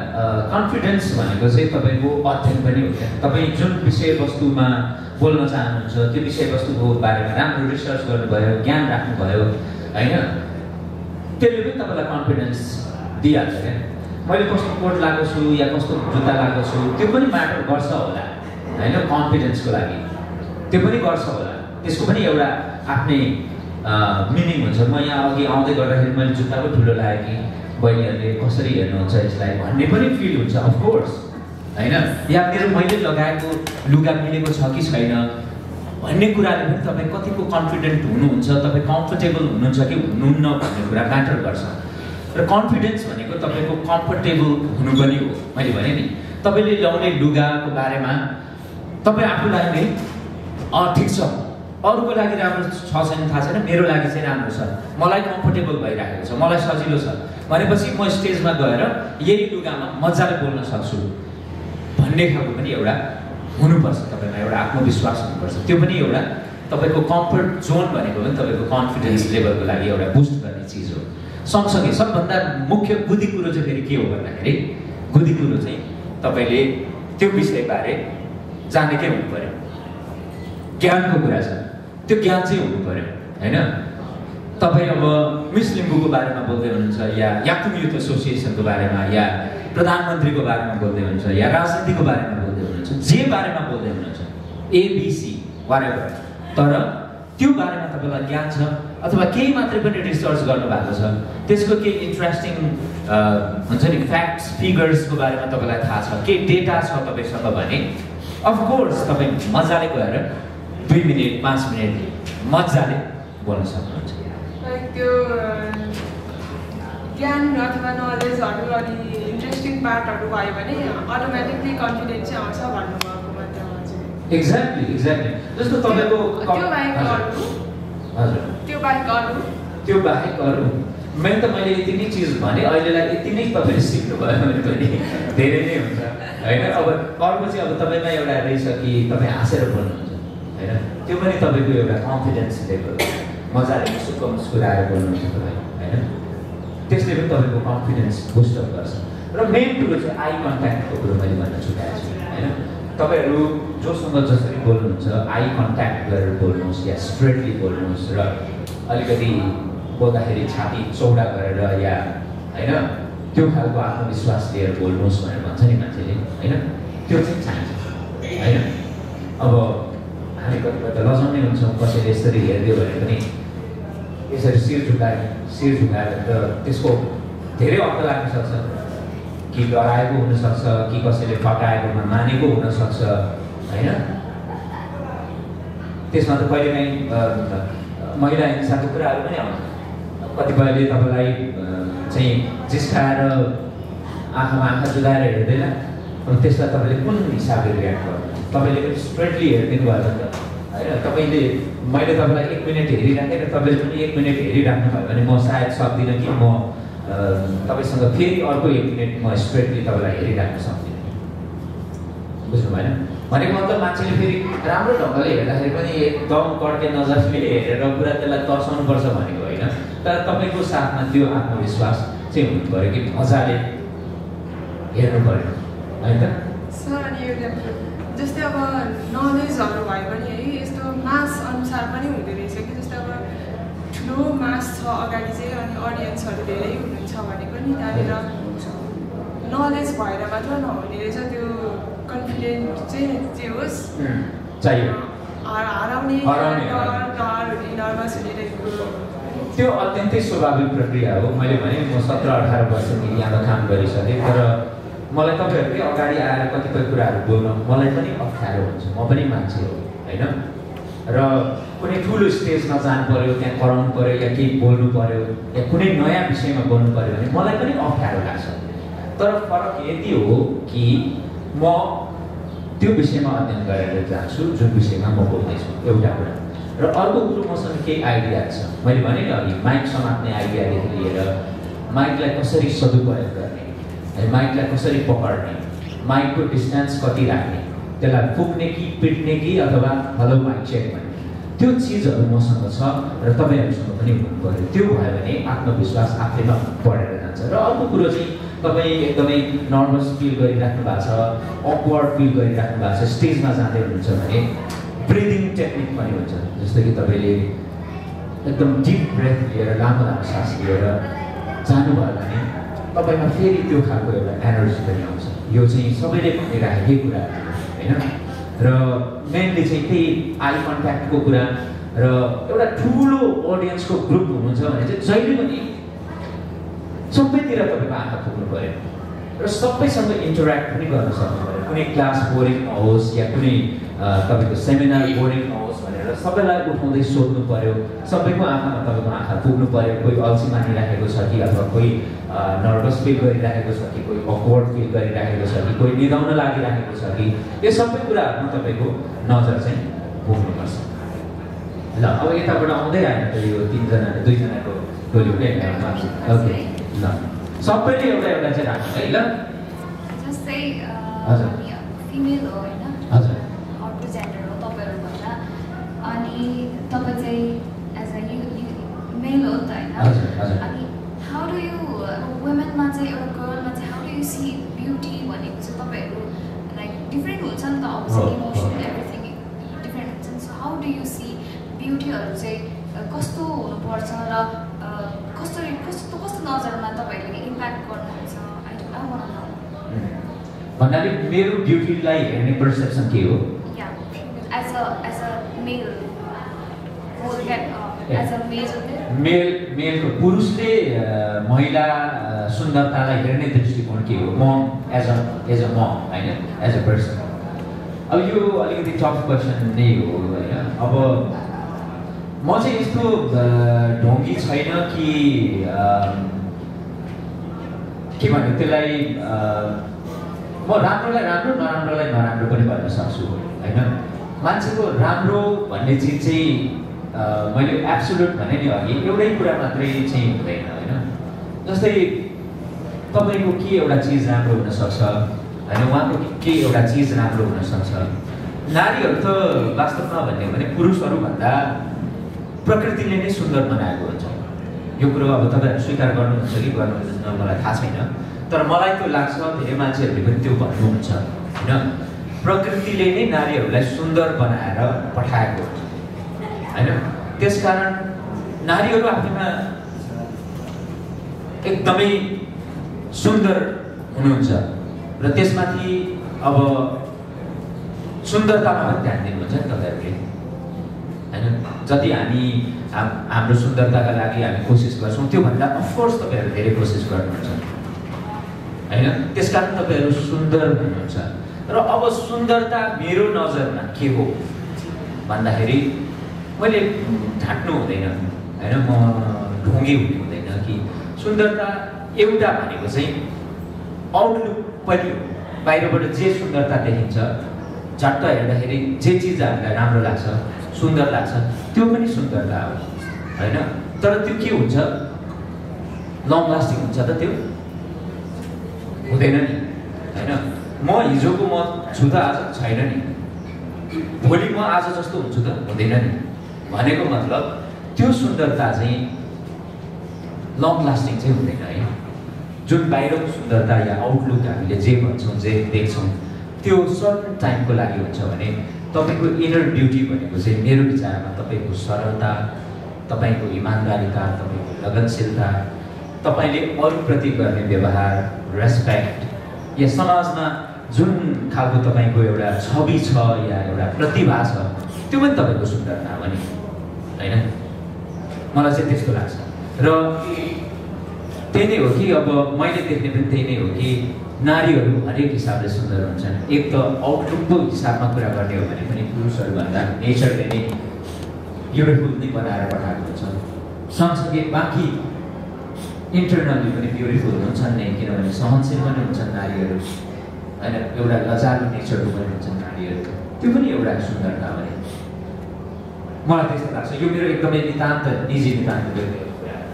कन्फिडेन्स भनेको चाहिँ तपाईको अध्ययन पनि हुन्छ तपाई जुन विषयवस्तुमा बोल्न चाहनुहुन्छ त्यो विषयवस्तुको बारेमा राम्रो रिसर्च गर्नुभयो ज्ञान राख्नुभयो हैन त्यसले पनि तपाईलाई कन्फिडेन्स दिइहाल्छ के मैले कस्तो कोट लगाएको छु या कस्तो जुत्ता लगाएको छु त्यो पनि म्याटर गर्छ होला हैन कन्फिडेन्सको लागि त्यो पनि गर्छ होला त्यसको पनि एउटा आफ्नै मिनिङ हुन्छ म यहाँ अघि आउँदै गर्दाखेरि मैले जुत्ता पनि ठुलो लगाएँ कि बहिनीहरुले कसरी हेर्नुहुन्छ यसलाई भन्ने पनि फिल हुन्छ अफ कोर्स हैन या मेरो मैले लगाएको लुगा मिलेको छ कि छैन भन्ने कुराले पनि तपाई कतिको कन्फिडेन्ट हुनुहुन्छ तपाई कम्फर्टेबल हुनुहुन्छ कि हुनुहुन्न भन्ने कुरा म्याटर गर्छ र कन्फिडेन्स भनेको तपाईको कम्फर्टेबल हुनु पनि हो मैले भने नि तपाईले लगाउने लुगाको बारेमा तपाईं आफूलाई नै ठीक छ अरुको लागि राम्रो छ छैन थाहा छैन मेरो लागि चाहिँ राम्रो छ मलाई कम्फर्टेबल भइराखेको छ मलाई सजिलो छ भनेपछि म स्टेजमा गएर यही लुगामा मजाले बोल्न सक्छु भन्ने खालको पनि एउटा हुनुपर्छ तपाईमा एउटा आत्मविश्वास हुनुपर्छ त्यो पनि एउटा तपाईको कम्फर्ट जोन भनेको पनि तपाईको कन्फिडेन्स लेभलको लागि एउटा बुस्ट गर्ने चीज हो सँगसँगै सबभन्दा मुख्य गुदी कुरो चाहिँ फेरि के हो भन्दाखेरि गुदी कुरो चाहिँ तपाईले त्यो विषय बारे जानेकै हुनु पर्यो ज्ञानको कुरा छ त्यो ज्ञान चाहिँ हुनु पर्यो हैन तपाई अब मिस लिम्बुको बारेमा बोल्दै हुनुहुन्छ या याकुम युथ एसोसिएसनको बारेमा या प्रधानमन्त्रीको बारेमा बोल्दै हुनुहुन्छ या राजनीतिको बारेमा बोल्दै हुनुहुन्छ जे बारेमा बोल्दै हुनुहुन्छ ए बी सी व्हाटएभर तर त्यो बारेमा तपाईलाई ज्ञान छ अथवा केही मात्र पनि रिसर्च गर्नु भएको छ त्यसको के इन्ट्रेस्टिङ हुन्छ नि फ्याक्ट्स फिगर्सको बारेमा तपाईलाई थाहा छ के डेटा छ तपाईसँग भने अफ कोर्स तपाई मजाले गएर 2 मिनेट 5 मिनेट मजाले बोल्न सक्नुहुन्छ त्यो ज्ञान अथवा नलेजहरु अनि इन्ट्रेस्टिङ पार्टहरु भयो भने अटोमेटिकली कन्फिडेन्स चाहिँ आउँछ भन्नु भएको मात्रामा चाहिँ एक्ज्याक्टली एक्ज्याक्टली जस्तो तपाईको त्यो बाहेक अरु मैले त मैले यति नै चीज भने अहिलेलाई यति नै तपाईले सिक्नु भयो भने पनि धेरै नै हुन्छ हैन अब अर्को चाहिँ अब तपाईमा एउटा रहेछ कि तपाई हाँसेर बोल्नुहुन्छ हैन त्यो पनि तपाईको एउटा कन्फिडेन्स लेभल मजाले मुस्कुराएर बोल्नुहुन्छ तपाईँ हैन त्यसले पनि तपाईको कन्फिडेन्स बुस्ट अप गर्छ र मेन कुरो चाहिँ आई कन्ट्याक्टको कुरो मैले भन्न छुटाएको छु हैन तपाईहरु जोसँग जसरी बोल्नुहुन्छ आई कन्ट्याक्ट गरेर बोल्नुहोस् या स्ट्रेटली बोल्नुहोस् र अलिकति बोल्दाखेरि छाती चौडा गरेर या हैन त्यो खालको आत्मविश्वास लिएर बोल्नुहोस् भनेर भन्छ नि मान्छेले हैन त्यो चाहिँ चाहिन्छ हैन अब हामी कतिपय त लजाउने हुन्छौँ कसैले यसरी हेर्दियो भने पनि यसरी शिर झुकाएर त त्यसको धेरै अर्थ लाग्न सक्छ कि डराएको हुनसक्छ कि कसैले फकाएकोमा मानेको हुनसक्छ हैन त्यसमा त कहिलेकाहीँ महिला हिंसाको कुराहरू पनि आउँछ कतिपयले तपाईलाई चाहिँ जिस्काएर आँखामा आँखा जुदाएर हेर्दैन अनि त्यसलाई तपाईले कुन हिसाबले रियाक्ट गर्नुहुन्छ तपाईले पनि स्ट्रेटली हेरिदिनु भयो भने हैन तपाईले मैले तपाईलाई 1 मिनेट हेरिराखेर तपाईले पनि 1 मिनेट हेरिराख्नु भयो भने म सायद सक्दिनँ कि म तपाईसँग फेरि अर्को 1 मिनेट म स्ट्रेटली तपाईलाई हेरिराख्न सक्दिनँ बुझ्नु भएन भनेको मतलब मान्छेले फेरि राम्रो ढङ्गले हेर्दाखेरि पनि एकदम कड्के नजरले हेरेर पुरा त्यसलाई तर्साउनु पर्छ भनेको हैन तर तपाईको साथमा त्यो आत्मविश्वास चाहिँ हुनु पर्यो कि मजाले हेर्नु पर्यो हैन त सर यो जस्तै अब नलेजहरु भए पनि है यस्तो मास अनुसार पनि हुँदै रहेछ कि जस्तै अब ठुलो मास छ अगाडि चाहिँ अनि अडियन्सहरु धेरै हुनुहुन्छ भने पनि त्यहाँनिर नलेज भएर मात्र नहुने रहेछ त्यो कन्फिडेन्ट चाहिँ जे होस् चाहियो हराउने नर्भस हुने त्यो अत्यन्तै स्वाभाविक प्रक्रिया हो मैले भने म 17-18 वर्षदेखि यहाँ काम गरिसकेँ तर मलाई तपाईहरुकै अगाडि आएर कतिपय कुराहरु बोल्न मलाई पनि अप्ठ्यारो हुन्छ म पनि मान्छे हो हैन र कुनै ठुलो स्टेजमा जानु पर्यो त्यहाँ कराउनु पर्यो या केही बोल्नु पर्यो या कुनै नयाँ विषयमा बोल्नु पर्यो भने मलाई पनि अप्ठ्यारो लाग्छ तर फरक यति हो कि म त्यो विषयमा अध्ययन गरेर जान्छु जुन विषयमा म बोल्दैछु एउटा कुरा र अर्को कुरो मसँग केही आइडिया छ मैले भने नि अघि माइक समात्ने आइडियादेखि लिएर माइकलाई कसरी सदुपयोग गर्ने माइकलाई कसरी पकड्ने माइकको डिस्टेन्स कति राख्ने त्यसलाई पुग्ने कि पिट्ने कि अथवा हेलो माइक चेक गर्ने त्यो चीजहरु मसँग छ र तपाईहरुसँग पनि हुनु पर्यो त्यो भयो भने आत्मविश्वास आफैमा बढेर जान्छ र अर्को कुरो चाहिँ तपाई एकदमै नर्भस फिल गरिराख्नु भएको छ अकवर्ड फिल गरिराख्नु भएको छ स्टेजमा जाँदै हुनुहुन्छ भने ब्रिदिङ टेक्निक पनि हुन्छ जस्तो कि तपाईले एकदम डीप ब्रेथ लिएर लामो सास लिएर जानुभयो भने तपाईमा फेरि त्यो खालको एउटा एनर्जी पनि आउँछ यो चाहिँ सबैले भनिराखेकै कुरा हैन र मेनली चाहिँ त्यही आई कन्ट्याक्टको कुरा र एउटा ठुलो अडियन्सको ग्रुप हुनुहुन्छ भने चाहिँ जहिले पनि सबैतिर तपाईको आँखा पुग्नु पर्यो र सबैसँग इन्टरेक्ट पनि गर्न सक्नु पर्यो कुनै क्लास बोरिङ नहोस् या कुनै तपाईको सेमिनार बोरिङ नहोस् भनेर सबैलाई उठाउँदै सोध्नु पर्यो सबैको आँखामा तपाईको आँखा पुग्नु पर्यो कोही अल्छी मानिराखेको छ कि अथवा कोही नर्भस फिल गरिराखेको छ कि कोही अकवर्ड फिल गरिराखेको छ कि कोही निदाउन लागिराखेको छ कि यो सबै कुराहरुमा तपाईको नजर चाहिँ पुग्नुपर्छ। ल अब यताबाट आउँदै आयो त यो तीन जना दुई जनाको टोली पनि हेर्न पाउँछ। ओके ल सबैले एउटा एउटा चाहिँ राख्नु है। ल जस्तै हजुर फिमेल हो हैन हजुर अर्को जेन्डर हो तपाईहरु भन्दा अनि तपाई चाहिँ एज अ मेल हो त हैन हजुर हजुर how do you women ma chai or girl ma chai how do you see beauty bhaneko cha tapaihuru like different huncha ni ta obviously emotion everything different huncha so how do you see beauty haru chai kasto hunu parcha ra kasari kasto nazar ma tapaihule impact garnu huncha I want to know bhanale mero beauty lai herne perception ke ho yeah as a male or get as a male को पुरुषले महिला सुन्दरतालाई हेर्ने दृष्टिकोण के हो मम as a मम हैन as a person. अब यो अलिकति टफ क्वेसन नै हो हैन। अब म चाहिँ यस्तो ढोंगी छैन कि के भन्नु त्यसलाई म राम्रोलाई राम्रो नराम्रोलाई नराम्रो पनि भन्न सक्छु हैन। मान्छेको राम्रो भन्ने चिज चाहिँ मैले एब्सोल्युट भने नि अघि एउटै कुरा मात्रै चाहिँ हुँदैन हैन। जस्तै तपाईको के एउटा चीज राम्रो हुन सक्छ हैन उहाँको के एउटा चीज राम्रो हुन सक्छ। नारीहरु त वास्तवमा भन्ने भने पुरुषहरु भन्दा प्रकृतिले नै सुन्दर बनाएको हुन्छ। यो कुरा अब तपाईहरु स्वीकार गर्नुहुन्छ कि गर्नुहुन्न मलाई थाहा छैन तर मलाई त लाग्छ धेरै मान्छेहरुले पनि त्यो भन्नुहुन्छ हैन। प्रकृतिले नै नारीहरुलाई सुन्दर बनाएर पठाएको हुन्छ हैन। त्यसकारण नारीहरु आफैमा एकदमै सुन्दर हुनुहुन्छ र त्यसमाथि अब सुन्दरतामा पनि ध्यान दिनुहुन्छ नि तपाईहरुले हैन। जति हामी हाम्रो सुन्दरताका लागि हामी कोसिस गर्छौं त्यो भन्दा अफ कोर्स तपाईहरु धेरै कोसिस गर्नुहुन्छ हैन। त्यसकारण तपाईहरु सुन्दर हुनुहुन्छ र अब सुन्दरता मेरो नजरमा के हो भन्दाखेरि मैले ढाट्नु हुँदैन हैन म ढोंगी हुनु हुँदैन कि सुन्दरता एउटा भनेको चाहिँ आउटलुक पनि हो। बाहिरबाट जे सुन्दरता देखिन्छ झट्ट हेर्दाखेरि जे चिज हामीलाई राम्रो लाग्छ सुन्दर लाग्छ त्यो पनि सुन्दरता हो हैन। तर त्यो के हुन्छ लङ लास्टिङ हुन्छ त त्यो हुँदैन नि हैन। म हिजोको म छु त आज छैन नि भोलि म आज जस्तो हुन्छु त हुँदैन नि भनेको मतलब त्यो सुन्दरता चाहिँ लङ लास्टिङ चाहिँ हुँदैन है। जुन बाहिरको सुन्दरता या आउटलुक हामीले जे भन्छौँ जे देख्छौँ त्यो सर्टन टाइमको लागि हुन्छ भने तपाईको इनर ब्युटी भनेको चाहिँ मेरो विचारमा तपाईको सरलता तपाईको इमानदारीता तपाईको लगनशीलता तपाईले अरूप्रति गर्ने व्यवहार रेस्पेक्ट या समाजमा जुन खालको तपाईको एउटा छवि छ या एउटा प्रतिभा छ त्यो पनि तपाईको सुन्दरता हो नि हैन। मलाई चाहिँ त्यस्तो लाग्छ र त्यही नै हो कि अब मैले देख्ने पनि त्यही नै हो कि नारीहरू हरेक हिसाबले सुन्दर हुन्छन्। एक त आउटलुकको हिसाबमा कुरा गर्ने हो भने पनि पुरुषहरूभन्दा नेचरले नै ब्युटिफुल नै बनाएर पठाएको हुन्छ। सँगसँगै बाँकी इन्टरनली पनि ब्युटिफुल हुन्छन् नै किनभने सहनशील पनि हुन्छन् नारीहरू हैन। एउटा लजालु नेचरको पनि हुन्छन् नारीहरू त्यो पनि एउटा सुन्दरता हो नि मलाई त्यस्तो लाग्छ। यो मेरो एकदमै नितान्त निजी नितान्त व्यक्तिगत कुरा हो।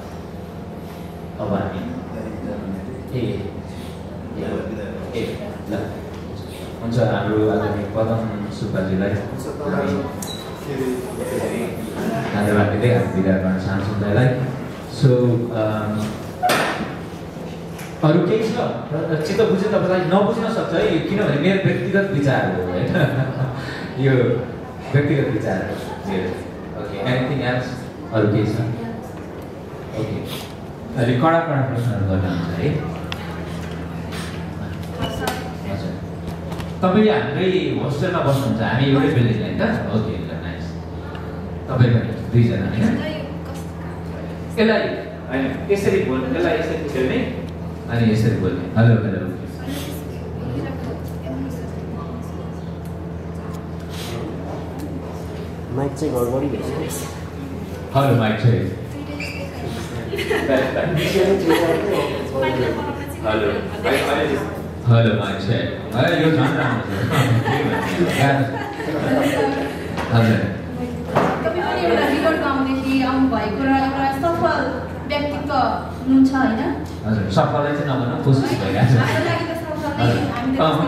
अब हामी ल हुन्छ हाम्रो आदरणीय पदम सुब्बाजीलाई धन्यवाद दिँदै हामी बिदा गर्न चाहन्छौँ तपाईँलाई। सो अरू केही छ चित्त बुझ्यो तपाईँलाई नबुझ्न सक्छ है किनभने मेरो व्यक्तिगत विचार हो होइन। यो व्यक्तिगत विचार हो। ओके एनिथिङ एल्स अरू केही छ? ओके अलिक कडा कडा प्रश्नहरू गर्नुहुन्छ है हजुर। तपाईँ हाम्रै होस्टेलमा बस्नुहुन्छ हामी एउटै बिल्डिङ होइन त? ओके ल नाइस। तपाईँ पनि दुईजना होइन यसलाई होइन यसरी बोल्नु यसलाई यसरी बोल्ने अनि यसरी बोल्ने हेलो हेलो माइक चाहिँ गडबडी भइसक्यो। हेलो माइक चाहिँ हेलो हेलो अच्छा अरे यो जान रहा हूँ यार कभी पनि एउटा रिकर्ड गाउँदेखि आउनु भएको र एउटा सफल व्यक्तित्व हुनुहुन्छ हैन हजुर सफलले चाहिँ नभन्न कोसिस गरिरहेको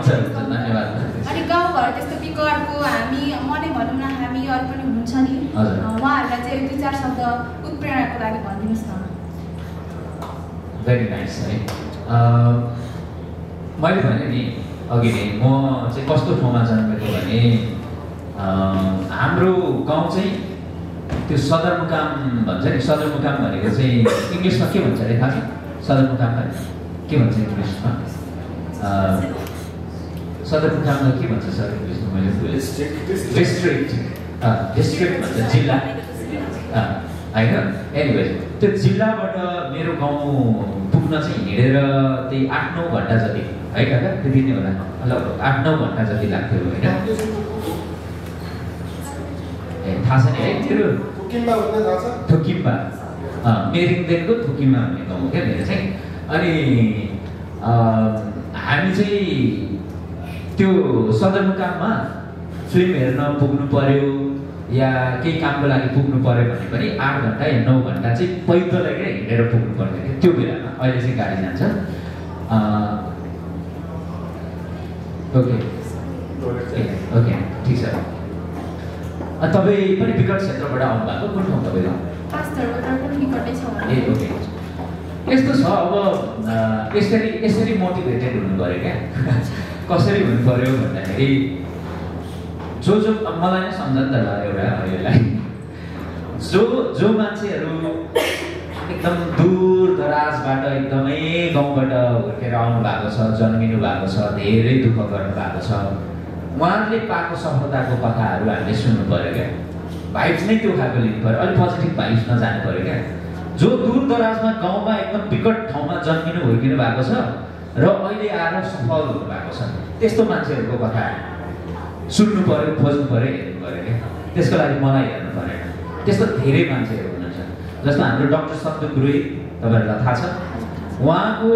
छ हाम्रो लागि त सफलले हामी त हुन्छ धन्यवाद अनि गाउँघर त्यस्तो विकटको हामी म नै भनौं न हामी अरु पनि हुन्छ नि उहाँहरुलाई चाहिँ दुई चार शब्द उत्प्रेरणाको लागि भनिदिनुस् न भेरी नाइस है मैले भने नि अघि नै म चाहिँ कस्तो ठाउँमा जन्मेको भने हाम्रो गाउँ चाहिँ त्यो सदरमुकाम भन्छ नि सदरमुकाम भनेको चाहिँ इङ्ग्लिसमा के भन्छ अरे थाहा छ सदरमुकाम भनेको के भन्छ इङ्ग्लिसमा सदरमुकामलाई के भन्छ सर इङ्ग्लिसमा मैले डिस्ट्रिक्ट डिस्ट्रिक्ट भन्छ जिल्ला होइन एनिवे त्यो जिल्लाबाट मेरो गाउँ पुग्न चाहिँ हिँडेर त्यही 8-9 घन्टा जति है काका त्यति नै होला लगभग 8-9 घन्टा जति लाग्थ्यो होइन थाहा छ नि है त्यो थुकिम्बा भन्ने थाहा छ थुकिम्बा मेरिङदेनको थुकिम्बा भन्ने गाउँ हो क्या मेरो चाहिँ अनि हामी चाहिँ त्यो सदरमुकाममा फिल्म हेर्न पुग्नु पर्यो या केही कामको लागि पुग्नु पर्यो भने पनि 8 घन्टा या 9 घन्टा चाहिँ पैदल हिँडेर पुग्नु पर्थ्यो क्या त्यो बेलामा अहिले चाहिँ गाडी जान्छ ओके ओके ठिक छ तपाईँ पनि विकट क्षेत्रबाट आउनुभएको कुन ठाउँ तपाईँलाई ए ओके यस्तो छ अब यसरी यसरी मोटिभेटेड हुनु पऱ्यो क्या कसरी हुनु पऱ्यो भन्दाखेरि जो जो मलाई नै सम्झन्दा ल एउटा अहिलेलाई जो जो मान्छेहरू एकदम दूर दराजबाट एकदमै गाउँबाट हुर्केर आउनु भएको छ जन्मिनु भएको छ धेरै दुःख गर्नु भएको छ उहाँहरूले पाएको सफलताको कथाहरू हामीले सुन्नु पऱ्यो क्या भाइब्स नै त्यो खालको लिनु पऱ्यो अलिक पोजिटिभ भाइब्स नजानु पऱ्यो क्या जो दूर दराजमा गाउँमा एकदम विकट ठाउँमा जन्मिनु हुर्किनु भएको छ र अहिले आएर सफल हुनु भएको छ त्यस्तो मान्छेहरूको कथा सुन्नु पऱ्यो खोज्नु पऱ्यो हेर्नु पऱ्यो क्या त्यसको लागि मलाई हेर्नु परेन त्यस्तो धेरै मान्छेहरू हुनुहुन्छ जस्तो हाम्रो डक्टर शब्द गुरुई तपाईँहरूलाई थाहा छ उहाँको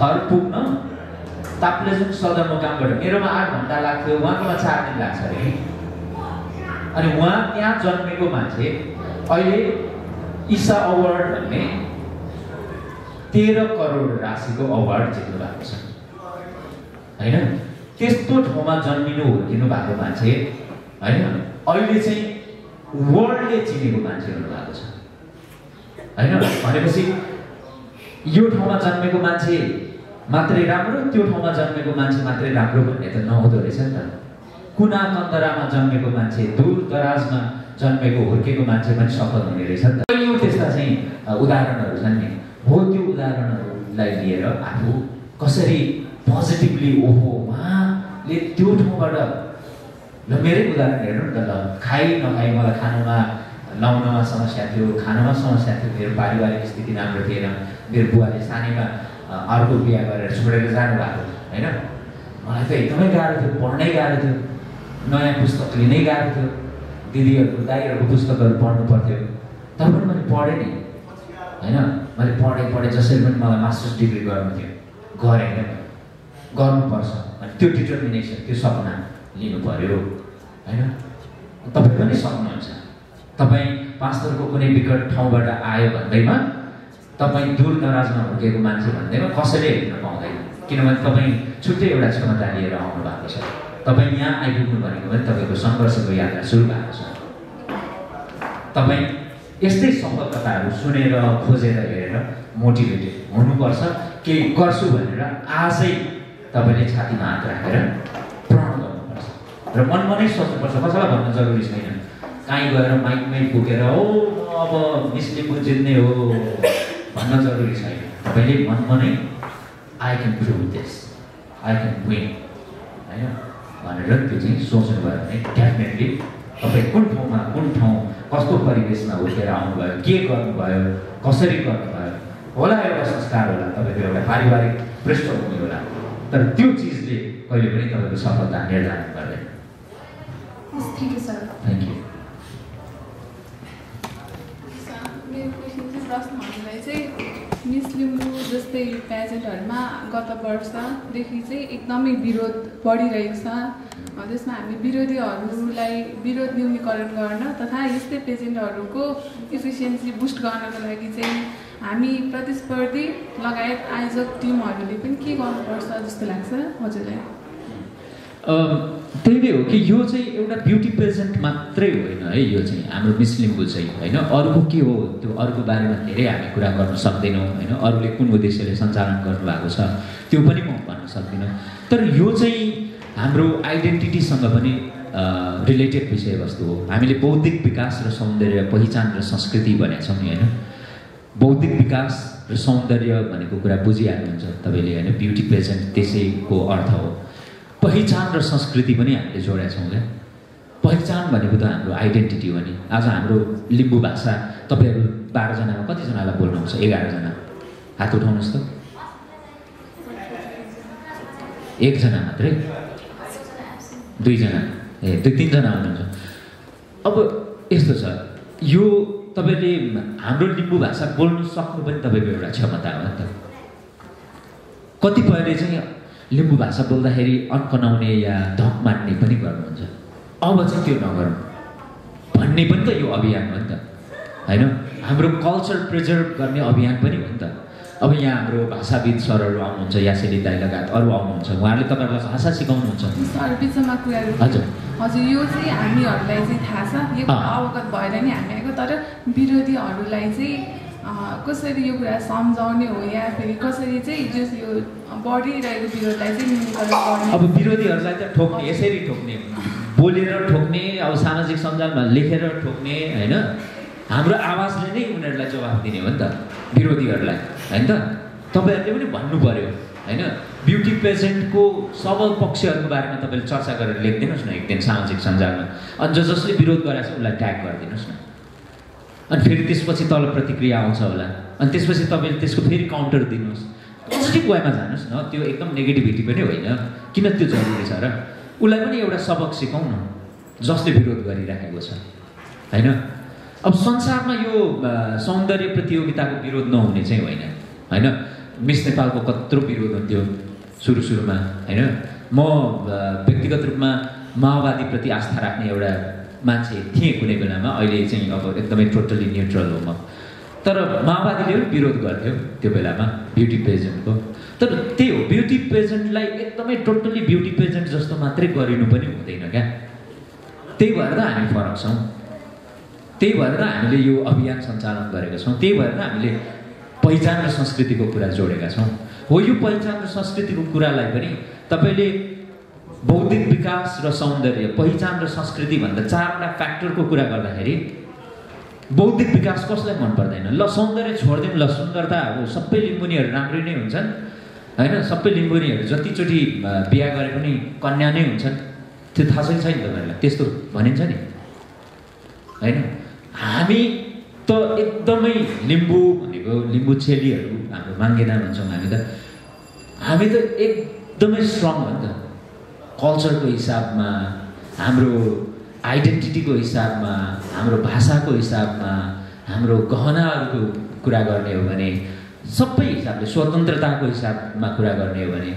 घर पुग्न ताप्लेजुङ सदरमुकामबाट मेरोमा 8 घन्टा लाग्थ्यो उहाँकोमा 4 दिन लाग्छ अरे अनि उहाँ त्यहाँ जन्मेको मान्छे अहिले ईशा अवार्ड भन्ने 13 करोड राशिको अवार्ड जित्नु भएको छ होइन त्यस्तो ठाउँमा जन्मिनु हुर्किनु भएको मान्छे होइन अहिले चाहिँ वर्ल्डले चिनेको मान्छे हुनुभएको छ होइन भनेपछि यो ठाउँमा जन्मेको मान्छे मात्रै राम्रो त्यो ठाउँमा जन्मेको मान्छे मात्रै राम्रो भन्ने त नहुँदो रहेछ नि त कुना कन्दरामा जन्मेको मान्छे दूर दराजमा जन्मेको हुर्केको मान्छे पनि सफल हुने रहेछ नि त यो त्यस्ता चाहिँ उदाहरणहरू छन् नि हो त्यो उदाहरणहरूलाई लिएर आफू कसरी पोजिटिभली ओहो उहाँले त्यो ठाउँबाट ल मेरै उदाहरण हेर्नु नि त ल खाइ नखाइ मलाई खानुमा लाउनमा समस्या थियो खानुमा समस्या थियो मेरो पारिवारिक स्थिति राम्रो थिएन मेरो बुवाले सानैमा अर्को बिहा गरेर छोडेर जानुभएको होइन मलाई त एकदमै गाह्रो थियो पढ्नै गाह्रो थियो नयाँ पुस्तक लिनै गाह्रो थियो दिदीहरूको दाइहरूको पुस्तकहरू पढ्नु पर्थ्यो तापनि मैले पढेँ नि होइन मैले पढेँ जसरी पनि मलाई मास्टर्स डिग्री गर्नु थियो गरेँ क्या गर्नुपर्छ अनि त्यो डिटर्मिनेसन त्यो सपना लिनु पऱ्यो होइन तपाईँ पनि सक्नुहुन्छ तपाईँ पास्टरको कुनै विकट ठाउँबाट आयो भन्दैमा तपाईँ दूर दराजमा हुर्केको मान्छे भन्दैमा कसैले हेर्न पाउँदैन किनभने तपाईँ छुट्टै एउटा क्षमता लिएर आउनु भएको छ तपाईँ यहाँ आइपुग्नु भनेको भने तपाईँको सङ्घर्षको यात्रा सुरु भएको छ तपाईँ यस्तै सफल कथाहरू सुनेर खोजेर हेरेर मोटिभेटेड हुनुपर्छ केही गर्छु भनेर आजै तपाईले छातीमा हात राखेर प्रण गर्नुपर्छ र मनमा नै सोच्नुपर्छ कसैलाई भन्न जरुरी छैन काहीँ गएर माइकमै पुगेर हो म अब मिस लिम्बु जित्ने हो भन्न जरुरी छैन तपाईँले मनमा नै I can do this I can win होइन भनेर त्यो चाहिँ सोच्नुभयो भने डेफिनेटली तपाईँ कुन ठाउँ कस्तो परिवेशमा हुर्केर आउनुभयो के गर्नुभयो कसरी गर्नुभयो होला एउटा संस्कार होला तपाईँको एउटा पारिवारिक पृष्ठभूमि होला तर त्यो चीजले कहिले पनि तपाईको सफलता निर्धारण गर्दैन। ठीक छ सर। Thank you. मेरो क्वेशन चाहिँ प्रश्न हामीलाई चाहिँ मिस लिम्बू जस्तै प्याजेन्टहरुमा गत वर्षदेखि चाहिँ एकदमै विरोध बढिरहेको छ। त्यसमा हामी विरोधीहरुलाई विरोध न्यूनीकरण गर्न तथा यस्तै प्याजेन्टहरुको एफिसिएन्सी बुस्ट गर्नको लागि चाहिँ हामी प्रतिस्पर्धी लगायत आयोजक टिमहरुले पनि के गर्नुपर्छ जस्तो लाग्छ हजुरलाई? त्यही हो कि यो चाहिँ एउटा ब्युटी पेजेन्ट मात्रै होइन है, यो चाहिँ हाम्रो मिस लिम्बू चाहिँ हैन अरुको के हो त्यो अरुको बारेमा धेरै हामी कुरा गर्न सक्दैनौँ हैन, अरुले कुन उद्देश्यले सञ्चालन गर्नु भएको छ त्यो पनि म भन्न सक्दिनँ। तर यो चाहिँ हाम्रो आइडेन्टिटीसँग पनि रिलेटेड विषयवस्तु हो। हामीले बौद्धिक विकास र सौन्दर्य पहिचान र संस्कृति भनेका छौँ हैन। बौद्धिक विकास र सौन्दर्य भनेको कुरा बुझिहाल्नुहुन्छ तपाईले हैन, ब्युटी पेजेन्ट त्यसैको अर्थ हो। पहिचान र संस्कृति पनि हामीले जोडेका छौँ है। पहिचान भनेको त हाम्रो आइडेन्टिटी हो नि। आज हाम्रो लिम्बू भाषा तपाईहरु 12 जनामा कति जनालाई बोल्नुहुन्छ? 11 जना हात उठाउनुस् त, एक जना मात्रै, दुई जना, ए दुई तीन जना हुनुहुन्छ। अब यस्तो छ, यो तपाईले हाम्रो लिम्बू भाषा बोल्न सक्नु पनि तपाईको एउटा क्षमता हो नि त। कतिपयले चाहिँ लिम्बू भाषा बोल्दाखेरि अनकनाउने या धक मान्ने पनि गर्नुहुन्छ। अब चाहिँ त्यो नगरौँ भन्ने पनि त यो अभियान हो नि त हैन, हाम्रो कल्चर प्रिजर्भ गर्ने अभियान पनि हो नि त। अब यहाँ हाम्रो भाषाविद सरहरू आउनुहुन्छ, यासेली दाइ लगायत अरू आउनुहुन्छ, उहाँहरूले तपाईहरुलाई भाषा सिकाउनुहुन्छ। सर बिचमा कुरा हजुर हजुर यो चाहिँ हामीहरुलाई चाहिँ थाहा छ, यो अवगत भएर नि हामी आएको। तर विरोधीहरुलाई चाहिँ कसरी यो कुरा सम्झाउने हो या फेरि कसरी चाहिँ जस यो बढिरहेको विरोधलाई चाहिँ न्यूनीकरण गर्ने? अब विरोधीहरूलाई त ठोक्ने, यसरी ठोक्ने, बोलेर ठोक्ने, अब सामाजिक सञ्जालमा लेखेर ठोक्ने हैन, हाम्रो आवाजले नै उनीहरूलाई जवाफ दिने हो नि त विरोधीहरूलाई हैन। त तपाईहरुले पनि भन्नु पर्यो हैन, ब्युटी पेजेन्टको सबल पक्षहरुको बारेमा तपाईले चर्चा गरेर लेखिदिनुस् न एक दिन सामाजिक सञ्जालमा, अनि जसले विरोध गरेछ उनलाई ट्याग गरिदिनुस् न। अनि फेरि त्यसपछि तल प्रतिक्रिया आउँछ होला, अनि त्यसपछि तपाईले त्यसको फेरि काउन्टर दिनुस्, पोजिटिभ वेमा जानुस् न। त्यो एकदम नेगेटिभिटी पनि होइन, किन त्यो जरुरी छ र? उलाई पनि एउटा सबक सिकाउँ न जसले विरोध गरिराखेको छ हैन। अब संसारमा यो सौन्दर्य प्रतियोगिताको विरोध नहुने चाहिँ होइन हैन। मिस नेपालको कत्रो विरोध हुन्थ्यो सुरुमा हैन। म व्यक्तिगत रूपमा माओवादी प्रति आस्था राख्ने एउटा मान्छे थिएँ कुनै बेलामा, अहिले चाहिँ अब एकदमै टोटली न्यूट्रल हो म। तर माओवादीले पनि विरोध गर्थ्यो त्यो बेलामा ब्युटी पेजेन्टको। तर त्यही हो, ब्युटी पेजेन्टलाई एकदमै टोटली ब्युटी पेजेन्ट जस्तो मात्रै गरिनु पनि हुँदैन क्या। त्यही भएर त हामी फरक छौँ, त्यही भएर त हामीले यो अभियान सञ्चालन गरेका छौँ, त्यही भएर त हामीले पहिचान र संस्कृतिको कुरा जोडेका छौँ। हो यो पहिचान र संस्कृतिको कुरालाई पनि तपाईँले बौद्धिक विकास र सौन्दर्य पहिचान र संस्कृति भन्दा चारवटा फ्याक्टरको कुरा गर्दाखेरि बौद्धिक विकास कसलाई मन पर्दैन? ल सौन्दर्य छोड्दिउँ, ल सुन्दरता हो, सबै लिम्बुनीहरु राम्रै नै हुन्छन् हैन, सबै लिम्बुनीहरु जतिचोटी बिहा गरे पनि कन्या नै हुन्छन्, त्यो थाहा छैन तपाईहरुलाई, त्यस्तो भनिन्छ नि हैन। हामी त एकदमै लिम्बू भनेको लिम्बू चेलीहरु, हाम्रो माङ्गेना भन्छौँ हामी त, एकदमै स्ट्रङ हो नि त। कल्चरको हिसाबमा, हाम्रो आइडेन्टिटीको हिसाबमा, हाम्रो भाषाको हिसाबमा, हाम्रो गहनाहरुको कुरा गर्ने हो भने, सबै हिसाबले स्वतन्त्रताको हिसाबमा कुरा गर्ने हो भने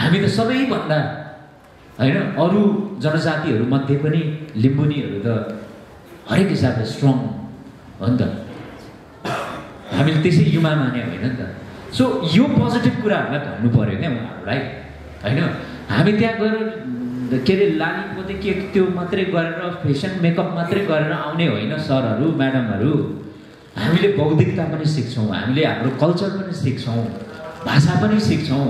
हामी त सबैभन्दा हैन। अरू जनजातिहरु मध्ये पनि लिम्बुनीहरु त हरेक हिसाबले स्ट्रङ हो नि त, हामीले त्यसै युमा माने होइन नि त। सो यो पोजिटिभ कुराहरुलाई भन्नु पर्यो क्या उहाँहरूलाई हैन। हामी त्यहाँ गएर के अरे लालीपोते के त्यो मात्रै गरेर, फेसन मेकअप मात्रै गरेर आउने होइन सरहरू म्याडमहरू। हामीले बौद्धिकता पनि सिक्छौँ, हामीले हाम्रो कल्चर पनि सिक्छौँ, भाषा पनि सिक्छौँ,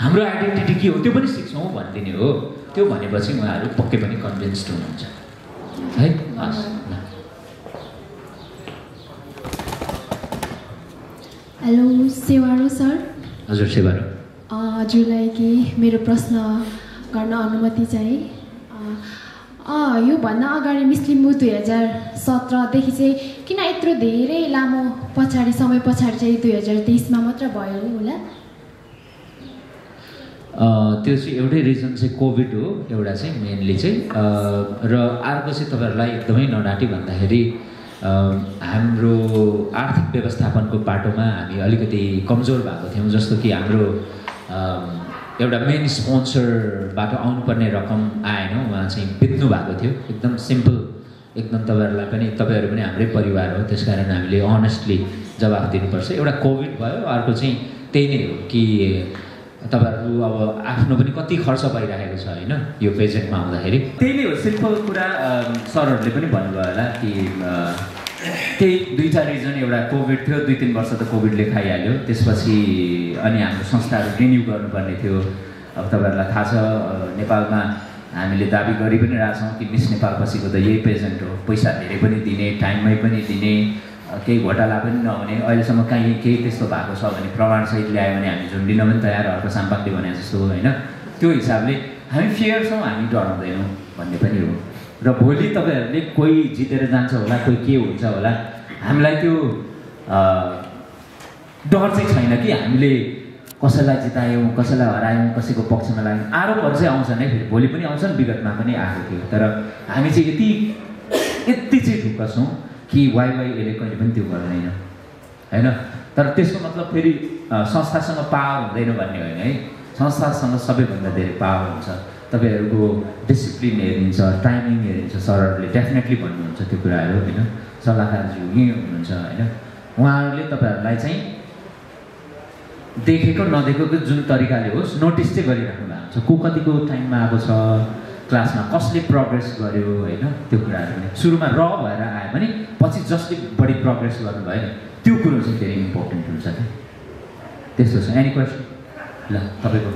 हाम्रो आइडेन्टिटी के हो त्यो पनि सिक्छौँ भनिदिने हो। त्यो भनेपछि उहाँहरू पक्कै पनि कन्भिन्स्ड हुनुहुन्छ है। हेलो सेवारो सर। हजुर सेवारो, हजुरलाई के मेरो प्रश्न गर्न अनुमति चाहिँ? योभन्दा अगाडि मिस लिम्बू 2017देखि चाहिँ किन यत्रो धेरै लामो पछाडि समय पछाडि चाहिँ 2023मा मात्र भयो होला? त्यो चाहिँ एउटै रिजन चाहिँ कोभिड हो, एउटा चाहिँ मेनली चाहिँ, र अर्को चाहिँ तपाईँहरूलाई एकदमै नडाँटी भन्दाखेरि हाम्रो आर्थिक व्यवस्थापनको बाटोमा हामी अलिकति कमजोर भएको थियौं जस्तो कि हाम्रो एउटा मेन स्पोन्सरबाट आउनुपर्ने रकम आएन उहाँ चाहिँ बित्नु भएको थियो एकदम सिम्पल एकदम तपाईहरुलाई पनि तपाईहरु पनि हाम्रै परिवार हो त्यसकारण हामीले अनेस्टली जवाफ दिनुपर्छ एउटा कोभिड भयो अर्को चाहिँ त्यही नै हो कि तपाईहरु अब आफ्नो पनि कति खर्च परिरहेको छ हैन यो पेजेन्टमा आउँदाखेरि त्यही नै हो सिम्पल कुरा सरहरुले पनि भन्नुभयो होला कि त्यही दुईटा रिजन एउटा कोभिड थियो 2-3 वर्ष त कोभिडले खाइहाल्यो त्यसपछि अनि हाम्रो संस्थाहरु रिन्यु गर्नुपर्ने थियो अब तपाईहरुलाई थाहा छ नेपालमा हामीले दाबी गरि पनि राछौं कि मिस नेपाल पछिको त यही पेजेन्ट हो पैसा धेरै पनि दिने टाइममै पनि दिने केही घोटाला पनि नहुने अहिलेसम्म कहीं केही त्यस्तो भएको छ भने प्रमाण सहित ल्यायो भने हामी झुन्डिन पनि तयार अर्को साम्पाक्ले भने जस्तो हैन त्यो हिसाबले हामी फेयर छौं हामी डराउँदैनौं भन्ने पनि हो र भोलि तपाईहरुले कोही जितेर जान्छ होला कोही के हुन्छ होला हामीलाई त्यो डर चाहिँ छैन कि हामीले कसैलाई जितायौं कसैलाई हरायौं कसैको पक्षमा लाग्यौं आरोपहरु चाहिँ आउँछन् है फेरि भोलि पनि आउँछन् विगतमा पनि आएको थियो तर हामी चाहिँ यति चाहिँ ढुक्क छौं कि वाइवाइले कहिले पनि त्यो गर्दैन हैन तर त्यसको मतलब फेरि संस्थासँग पावर हुँदैन भन्ने होइन है संस्थासँग सबैभन्दा धेरै पावर हुन्छ तपाईहरुको डिसिप्लिन हेरिन्छ टाइमिङ हेरिन्छ सरहरुले डेफिनेटली भन्नुहुन्छ त्यो कुराहरु हैन सल्लाहकारज्यू यही हुनुहुन्छ हैन उहाँहरुले तपाईहरुलाई चाहिँ देखेको नदेखेको जुन तरिकाले होस् नोटिस चाहिँ गरिराख्नु भएको छ को कतिको टाइममा आएको छ क्लासमा कसले प्रोग्रेस गर्यो हैन त्यो कुराहरु पनि सुरुमा र भएर आए पनि पछि जसले बढी प्रोग्रेस गर्नु भयो नि त्यो कुरा चाहिँ धेरै इम्पोर्टेन्ट हुन्छ के त्यस्तो छ एनी क्वेशन ल तपाईको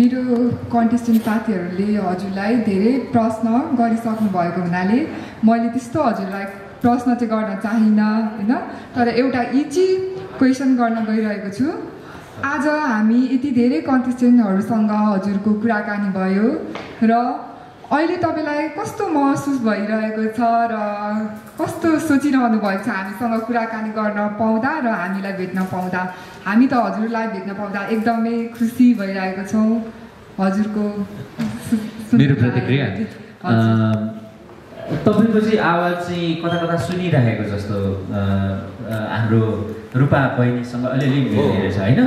मेरो कन्टेस्टेन्ट साथीहरुले हजुरलाई धेरै प्रश्न गरिसक्नु भएको हुनाले मैले त्यस्तो हजुरलाई प्रश्न चाहिँ गर्न चाहिन हैन तर एउटा इजी क्वेशन गर्न गइरहेको छु आज हामी यति धेरै कन्टेस्टेन्टहरुसँग हजुरको कुराकानी भयो र अहिले तपाईलाई कस्तो महसुस भइरहेको छ र कस्तो सोचिरहनु भएको छ हामीसँग कुराकानी गर्न पाउँदा र हामीलाई भेट्न पाउँदा हामी त हजुरलाई भेट्न पाउँदा एकदमै खुसी भइरहेको छौं हजुरको मेरो प्रतिक्रिया तपाईको चाहिँ आवाज चाहिँ कता सुनिरहेको जस्तो हाम्रो रुपा बहिनीसँग अलिअलि मिलेको छ हैन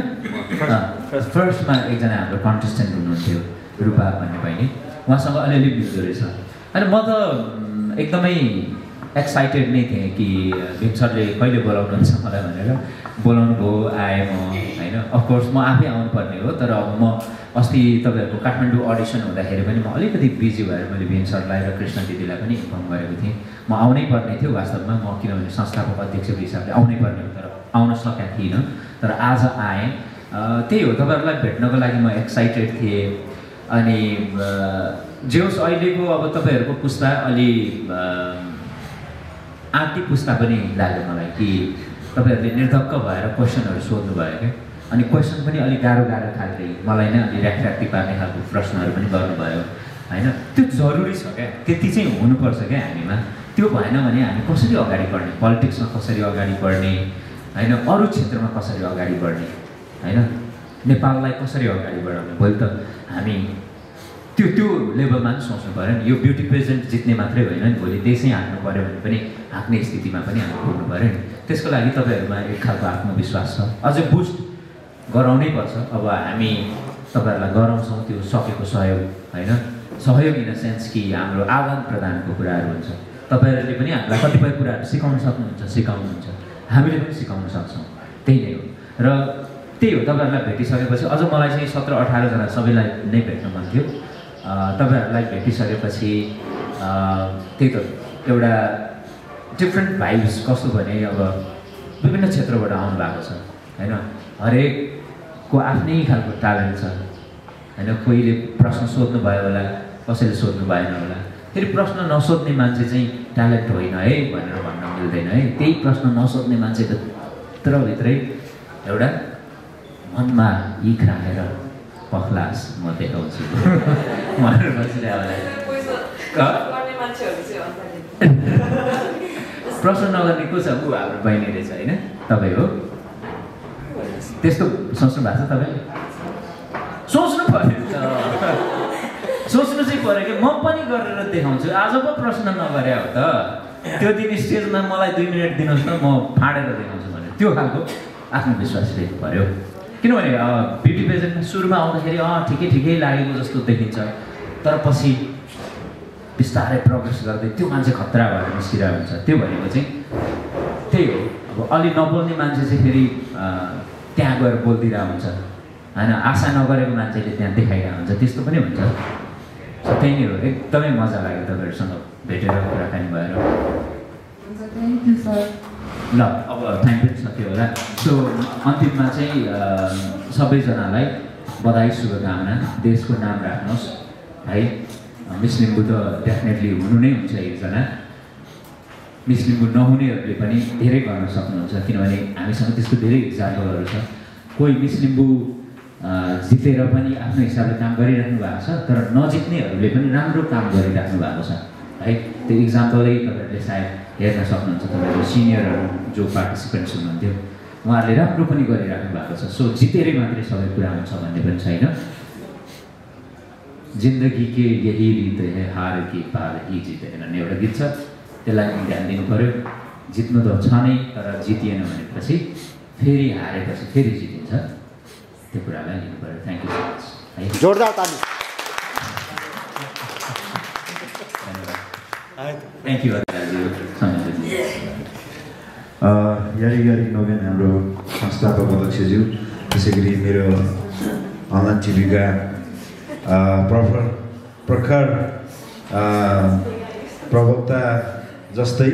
फर्स्टमा एकजना हाम्रो कन्टेस्टेन्ट हुनुहुन्थ्यो रुपा भन्ने बहिनी उहाँसँग अलिअलि मिल्दो रहेछ अनि म त एकदमै एक्साइटेड नै थिएँ कि भीम सरले कहिले बोलाउनुहुन्छ मलाई भनेर बोलाउनु भयो आएँ म हैन अफकोर्स म आफै आउनुपर्ने हो तर अब म अस्ति तपाईहरुको काठमाडौँ अडिसन हुँदाखेरि पनि म अलिकति बिजी भएर मैले भीम सरलाई र कृष्ण दिदीलाई पनि इन्फर्म गरेको थिएँ म आउनै पर्ने थियो वास्तवमा म किनभने संस्थाको अध्यक्षको हिसाबले आउनै पर्ने हो तर आउन सकेको थिइनँ तर आज आएँ त्यही हो तपाईहरुलाई भेट्नको लागि म एक्साइटेड थिएँ अनि जेउस अहिलेको अब तपाईहरुको पुस्ता अलि आँटी पुस्ता पनि लाग्यो मलाई कि तपाईहरुले निर्धक्क भएर क्वेशनहरु सोध्नु भयो के अनि क्वेशन पनि अलि गाह्रो खालको मलाई नै अलि ऱ्याकट्याक्टी पार्ने खालको प्रश्नहरु पनि गर्नुभयो हैन त्यो जरुरी छ के त्यति चाहिँ हुनुपर्छ के हामीमा त्यो भएन भने हामी कसरी अगाडि बढ्ने पोलिटिक्समा कसरी अगाडि बढ्ने हैन अरु क्षेत्रमा कसरी अगाडि बढ्ने हैन नेपाललाई कसरी अगाडि बढाउने भोलि त हामी त्यो लेभलमा नि सोच्नु पर्यो नि यो ब्युटी पेजेन्ट जित्ने मात्रै होइन नि भोलि देशै हाक्नु पर्यो भने पनि हाक्ने स्थितिमा पनि हामी पुग्नु पर्यो नि त्यसको लागि तपाईहरुमा एक खालको आत्मविश्वास छ अझै बुस्ट गराउनै पर्छ अब हामी तपाईहरुलाई गराउँछौँ त्यो सकेको सहयोग हैन सहयोग इन सेन्स कि हाम्रो आदान प्रदानको कुराहरु हुन्छ तपाईहरुले पनि हामीलाई कतिपय कुराहरु सिकाउन सक्नुहुन्छ सिकाउनुहुन्छ हामीले पनि सिकाउन सक्छौँ त्यही नै हो र त्यही हो तपाईहरुलाई भेटिसकेपछि अझ मलाई चाहिँ 17-18 जना सबैलाई नै भेट्न मन थियो तपाईहरुलाई भेटिसकेपछि त्यही त एउटा डिफ्रेन्ट भाइब्स कस्तो भने अब विभिन्न क्षेत्रबाट आउनु भएको छ हैन हरेकको आफ्नै खालको ट्यालेन्ट छ हैन कोहीले प्रश्न सोध्नु भयो होला कसैले सोध्नु भएन होला फेरि प्रश्न नसोध्ने मान्छे चाहिँ ट्यालेन्ट होइन है भनेर भन्न मिल्दैन है त्यही प्रश्न नसोध्ने मान्छेको भित्रभित्रै एउटा मनमा इख राखेर पखलास म देखाउँछु भनेर प्रश्न नगर्ने को छ ऊ हाम्रो बहिनी रहेछ होइन तपाईँ हो त्यस्तो सोच्नु भएको छ तपाईँले सोच्नु पर्यो सोच्नु चाहिँ परेको म पनि गरेर देखाउँछु आज पो प्रश्न नगरे हो त त्यो दिन स्टेजमा मलाई 2 मिनेट दिनुस् न म फाडेर देखाउँछु भने त्यो खालको आत्मविश्वासले पर्यो किनभने ब्युटी पेजेन्टमा सुरुमा आउँदाखेरि ठिकै लागेको जस्तो देखिन्छ तर पछि बिस्तारै प्रोग्रेस गर्दै त्यो मान्छे खतरा भएर निस्किरहेको हुन्छ त्यो भनेको चाहिँ त्यही हो अब अलि नबोल्ने मान्छे चाहिँ फेरि त्यहाँ गएर बोलिदिरहेको हुन्छ हैन आशा नगरेको मान्छेले त्यहाँ देखाइरहेको हुन्छ त्यस्तो पनि हुन्छ त्यही नै हो एकदमै मजा लाग्यो तपाईहरुसँग भेटेर कुराकानी भएर हुन्छ थ्यांक यू सर ल अब टाइम पनि सकियो होला सो अन्तिममा चाहिँ सबैजनालाई बधाई शुभकामना देशको नाम राख्नुहोस् है मिस लिम्बु त डेफिनेटली हुनु नै हुन्छ एकजना मिस लिम्बु नहुनेहरुले पनि धेरै गर्न सक्नुहुन्छ किनभने हामीसँग त्यस्तो धेरै एक्जाम्पलहरु छ कोही मिस लिम्बु जितेर पनि आफ्नो हिसाबले काम गरिराख्नु भएको छ तर नजित्नेहरुले पनि राम्रो काम गरिराख्नु भएको छ है त्यो एक्जाम्पलै तपाईहरुले सायद हेर्न सक्नुहुन्छ तपाईहरु सिनियरहरु जो पार्टिसिपेन्ट्स हुनुहुन्थ्यो उहाँहरूले राम्रो पनि गरिराख्नु भएको छ सो जितेरै मात्रै सबै कुरा हुन्छ भन्ने पनि छैन जिन्दगी के यही रीत है हार के पार ही जित है भन्ने एउटा गीत छ त्यसलाई पनि ध्यान दिनु पर्यो जित्नु त छ नै तर जितिएन भनेपछि फेरि हारेपछि फेरि जितिन्छ त्यो कुरालाई लिनु पर्यो थ्यांक यू सो मच जोरदार ताली थ्यांक यू यारी नोबेन हाम्रो संस्थापक अध्यक्षज्यू त्यसैगरी मेरो अनलाइन टिभीका प्रखर प्रवक्ता जस्तै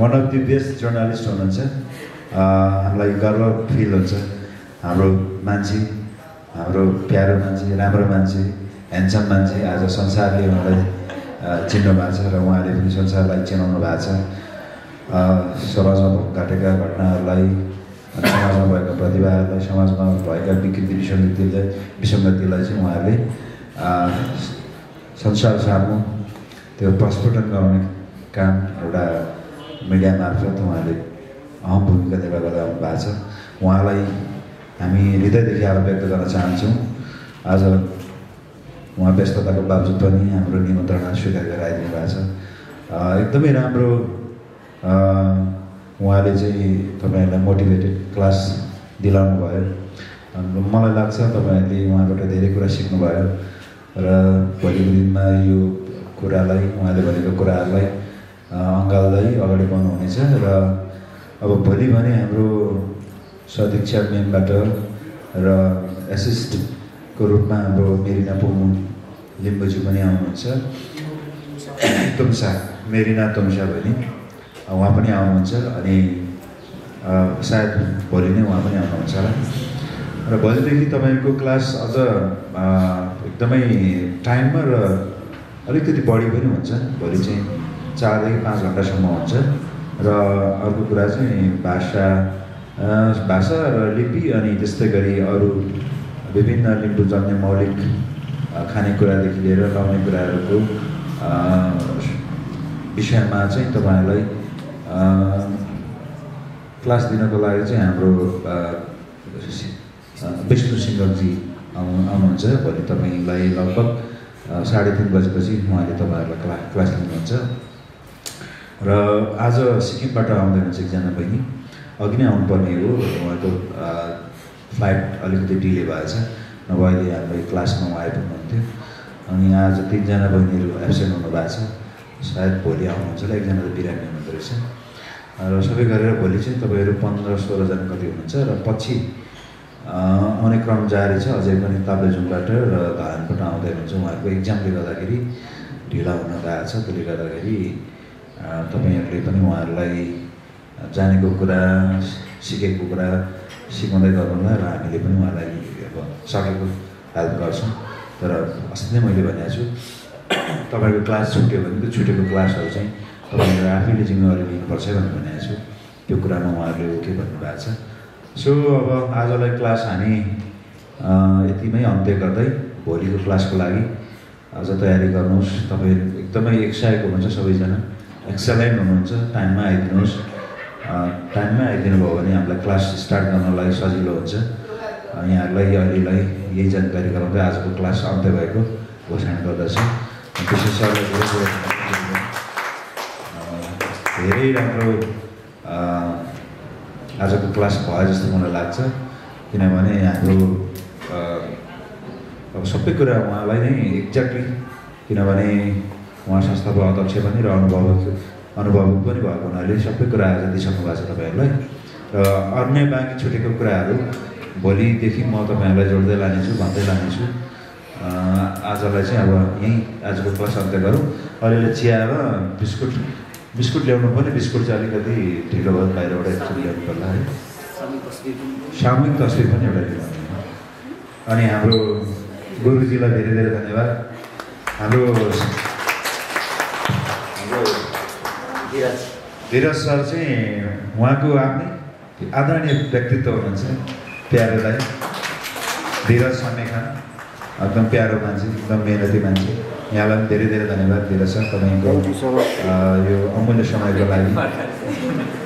one of the best journalist हुनुहुन्छ हामीलाई गर्व फिल हुन्छ हाम्रो मान्छे हाम्रो प्यारो मान्छे राम्रो मान्छे ह्यान्डसम मान्छे आज संसारले उहाँलाई चिन्नु भएको छ र उहाँले पनि संसारलाई चिनाउनु भएको छ समाजमा घटेका घटनाहरूलाई समाजमा भएका प्रतिभाहरूलाई समाजमा भएका विकृति विसङ्गतिलाई चाहिँ उहाँहरूले संसार सामु त्यो प्रस्फुटन गर्ने काम एउटा मिडिया मार्फत उहाँले अहम भूमिका निर्वाह गर्दै आउनु भएको छ उहाँलाई हामी हृदयदेखि आभार व्यक्त गर्न चाहन्छौँ आज उहाँ व्यस्तताको बावजुद पनि हाम्रो निमन्त्रणा स्वीकार गरेर आइदिनु भएको छ एकदमै राम्रो उहाँले चाहिँ तपाईहरुलाई मोटिभेटेड क्लास दिलाउनु भयो मलाई लाग्छ तपाईहरुले उहाँबाट धेरै कुरा सिक्नुभयो र भोलिको दिनमा यो कुरालाई उहाँले भनेको कुराहरूलाई अँगाल्दै अगाडि बढ्नुहुनेछ र अब भोलि भने हाम्रो सदिक्षा मेमबाट र एसिस्टको रूपमा हाम्रो मेरिना पोमु लिम्बुजी पनि आउनुहुन्छ तुमसा मेरिना तुमसा बहिनी उहाँ पनि आउनुहुन्छ अनि सायद भोलि नै उहाँ पनि आउनुहुन्छ र भोलिदेखि तपाईको क्लास अझ एकदमै टाइममा र अलिकति बढी पनि हुन्छ भोलि चाहिँ 4 देखि 5 घण्टासम्म हुन्छ र अर्को कुरा चाहिँ भाषा र लिपि अनि त्यस्तै गरी अरू विभिन्न लिम्बूजन्य मौलिक खानेकुरादेखि लिएर लाउने कुराहरूको विषयमा चाहिँ तपाईहरुलाई क्लास दिनको लागि चाहिँ हाम्रो विष्णु सिंहजी आउनुहुन्छ भोलि तपाईलाई लगभग 3:30 बजेपछि उहाँले तपाईहरुलाई क्लास लिनुहुन्छ र आज सिक्किमबाट आउँदै हुनुहुन्छ एकजना बहिनी अघि नै आउनुपर्ने हो उहाँको फ्लाइट अलिकति डिले भएछ नभएले हाम्रो क्लासमा उहाँ आइपुग्नुहुन्थ्यो अनि आज 3 जना बहिनीहरू एब्सेन्ट हुनुभएको छ सायद भोलि आउनुहुन्छ होला एकजना त बिरामी हुनुहुँदो रहेछ र सबै गरेर भोलि चाहिँ तपाईहरु 15-16 जना कति हुनुहुन्छ र पछि आउने क्रम जारी छ अझै पनि ताप्लेजुङबाट र धानबाट आउँदै हुन्छ उहाँहरूको एक्जामले गर्दाखेरि ढिला हुन गएको छ त्यसले गर्दाखेरि तपाईहरुले पनि उहाँहरूलाई जानेको कुरा सिकेको कुरा सिकाउँदै गर्नुहोला र हामीले पनि उहाँलाई अब सकेको हेल्प गर्छौँ तर अस्ति नै मैले भनेको छु तपाईको क्लास छुट्यो भने त्यो छुटेको क्लासहरु चाहिँ तपाईहरु आफैले जिम्मेवारी लिनुपर्छ भनेको छु त्यो कुरामा उहाँहरूले ओके भन्नुभएको छ सो अब आजलाई क्लास हामी यतिमै अन्त्य गर्दै भोलिको क्लासको लागि अझ तयारी गर्नुहोस् तपाईहरु एकदमै एक्साइटेड हुनुहुन्छ सबैजना एक्सेलेन्ट हुनुहुन्छ टाइममा आइदिनुहोस् टाइममा आइदिनु भयो भने हामीलाई क्लास स्टार्ट गर्नलाई सजिलो हुन्छ यहाँहरूलाई अहिलेलाई यही जानकारी गराउँदै आजको क्लास अन्त्य भएको 고생 받아서 그 시사를 보고 धेरै राम्रो आजको क्लास भयो जस्तो मलाई लाग्छ किनभने हाम्रो अब सबै कुरा उहाँलाई नै एक्ज्याक्टली किनभने उहाँ संस्थाको अध्यक्ष पनि र अनुभवक पनि भएको हुनाले सबै कुरा आज दिइसक्नु भएको छ तपाईहरुलाई र अन्य बाँकी छुटेको कुराहरु भोलिदेखि म तपाईहरुलाई जोड्दै लानेछु भन्दै लानेछु आजलाई चाहिँ अब यही आजको क्लास अन्त गरौँ अलिअलि चिया र बिस्कुट ल्याउनु पर्ने बिस्कुट चाहिँ अलिकति ढिलो भयो बाहिरबाट एकचोटि ल्याउनु पर्ला है सामूहिक तस्बिर पनि एउटा लिनु अनि हाम्रो गुरुजीलाई धेरै धेरै धन्यवाद हाम्रो धीरज सर चाहिँ उहाँको आफ्नै आदरणीय व्यक्तित्व हुनुहुन्छ प्यारो दाइ धीरज समेखान एकदम प्यारो मान्छे एकदम मेहनती मान्छे यहाँलाई पनि धेरै धेरै धन्यवाद धीरज सर तपाईँको यो अमूल्य समयको लागि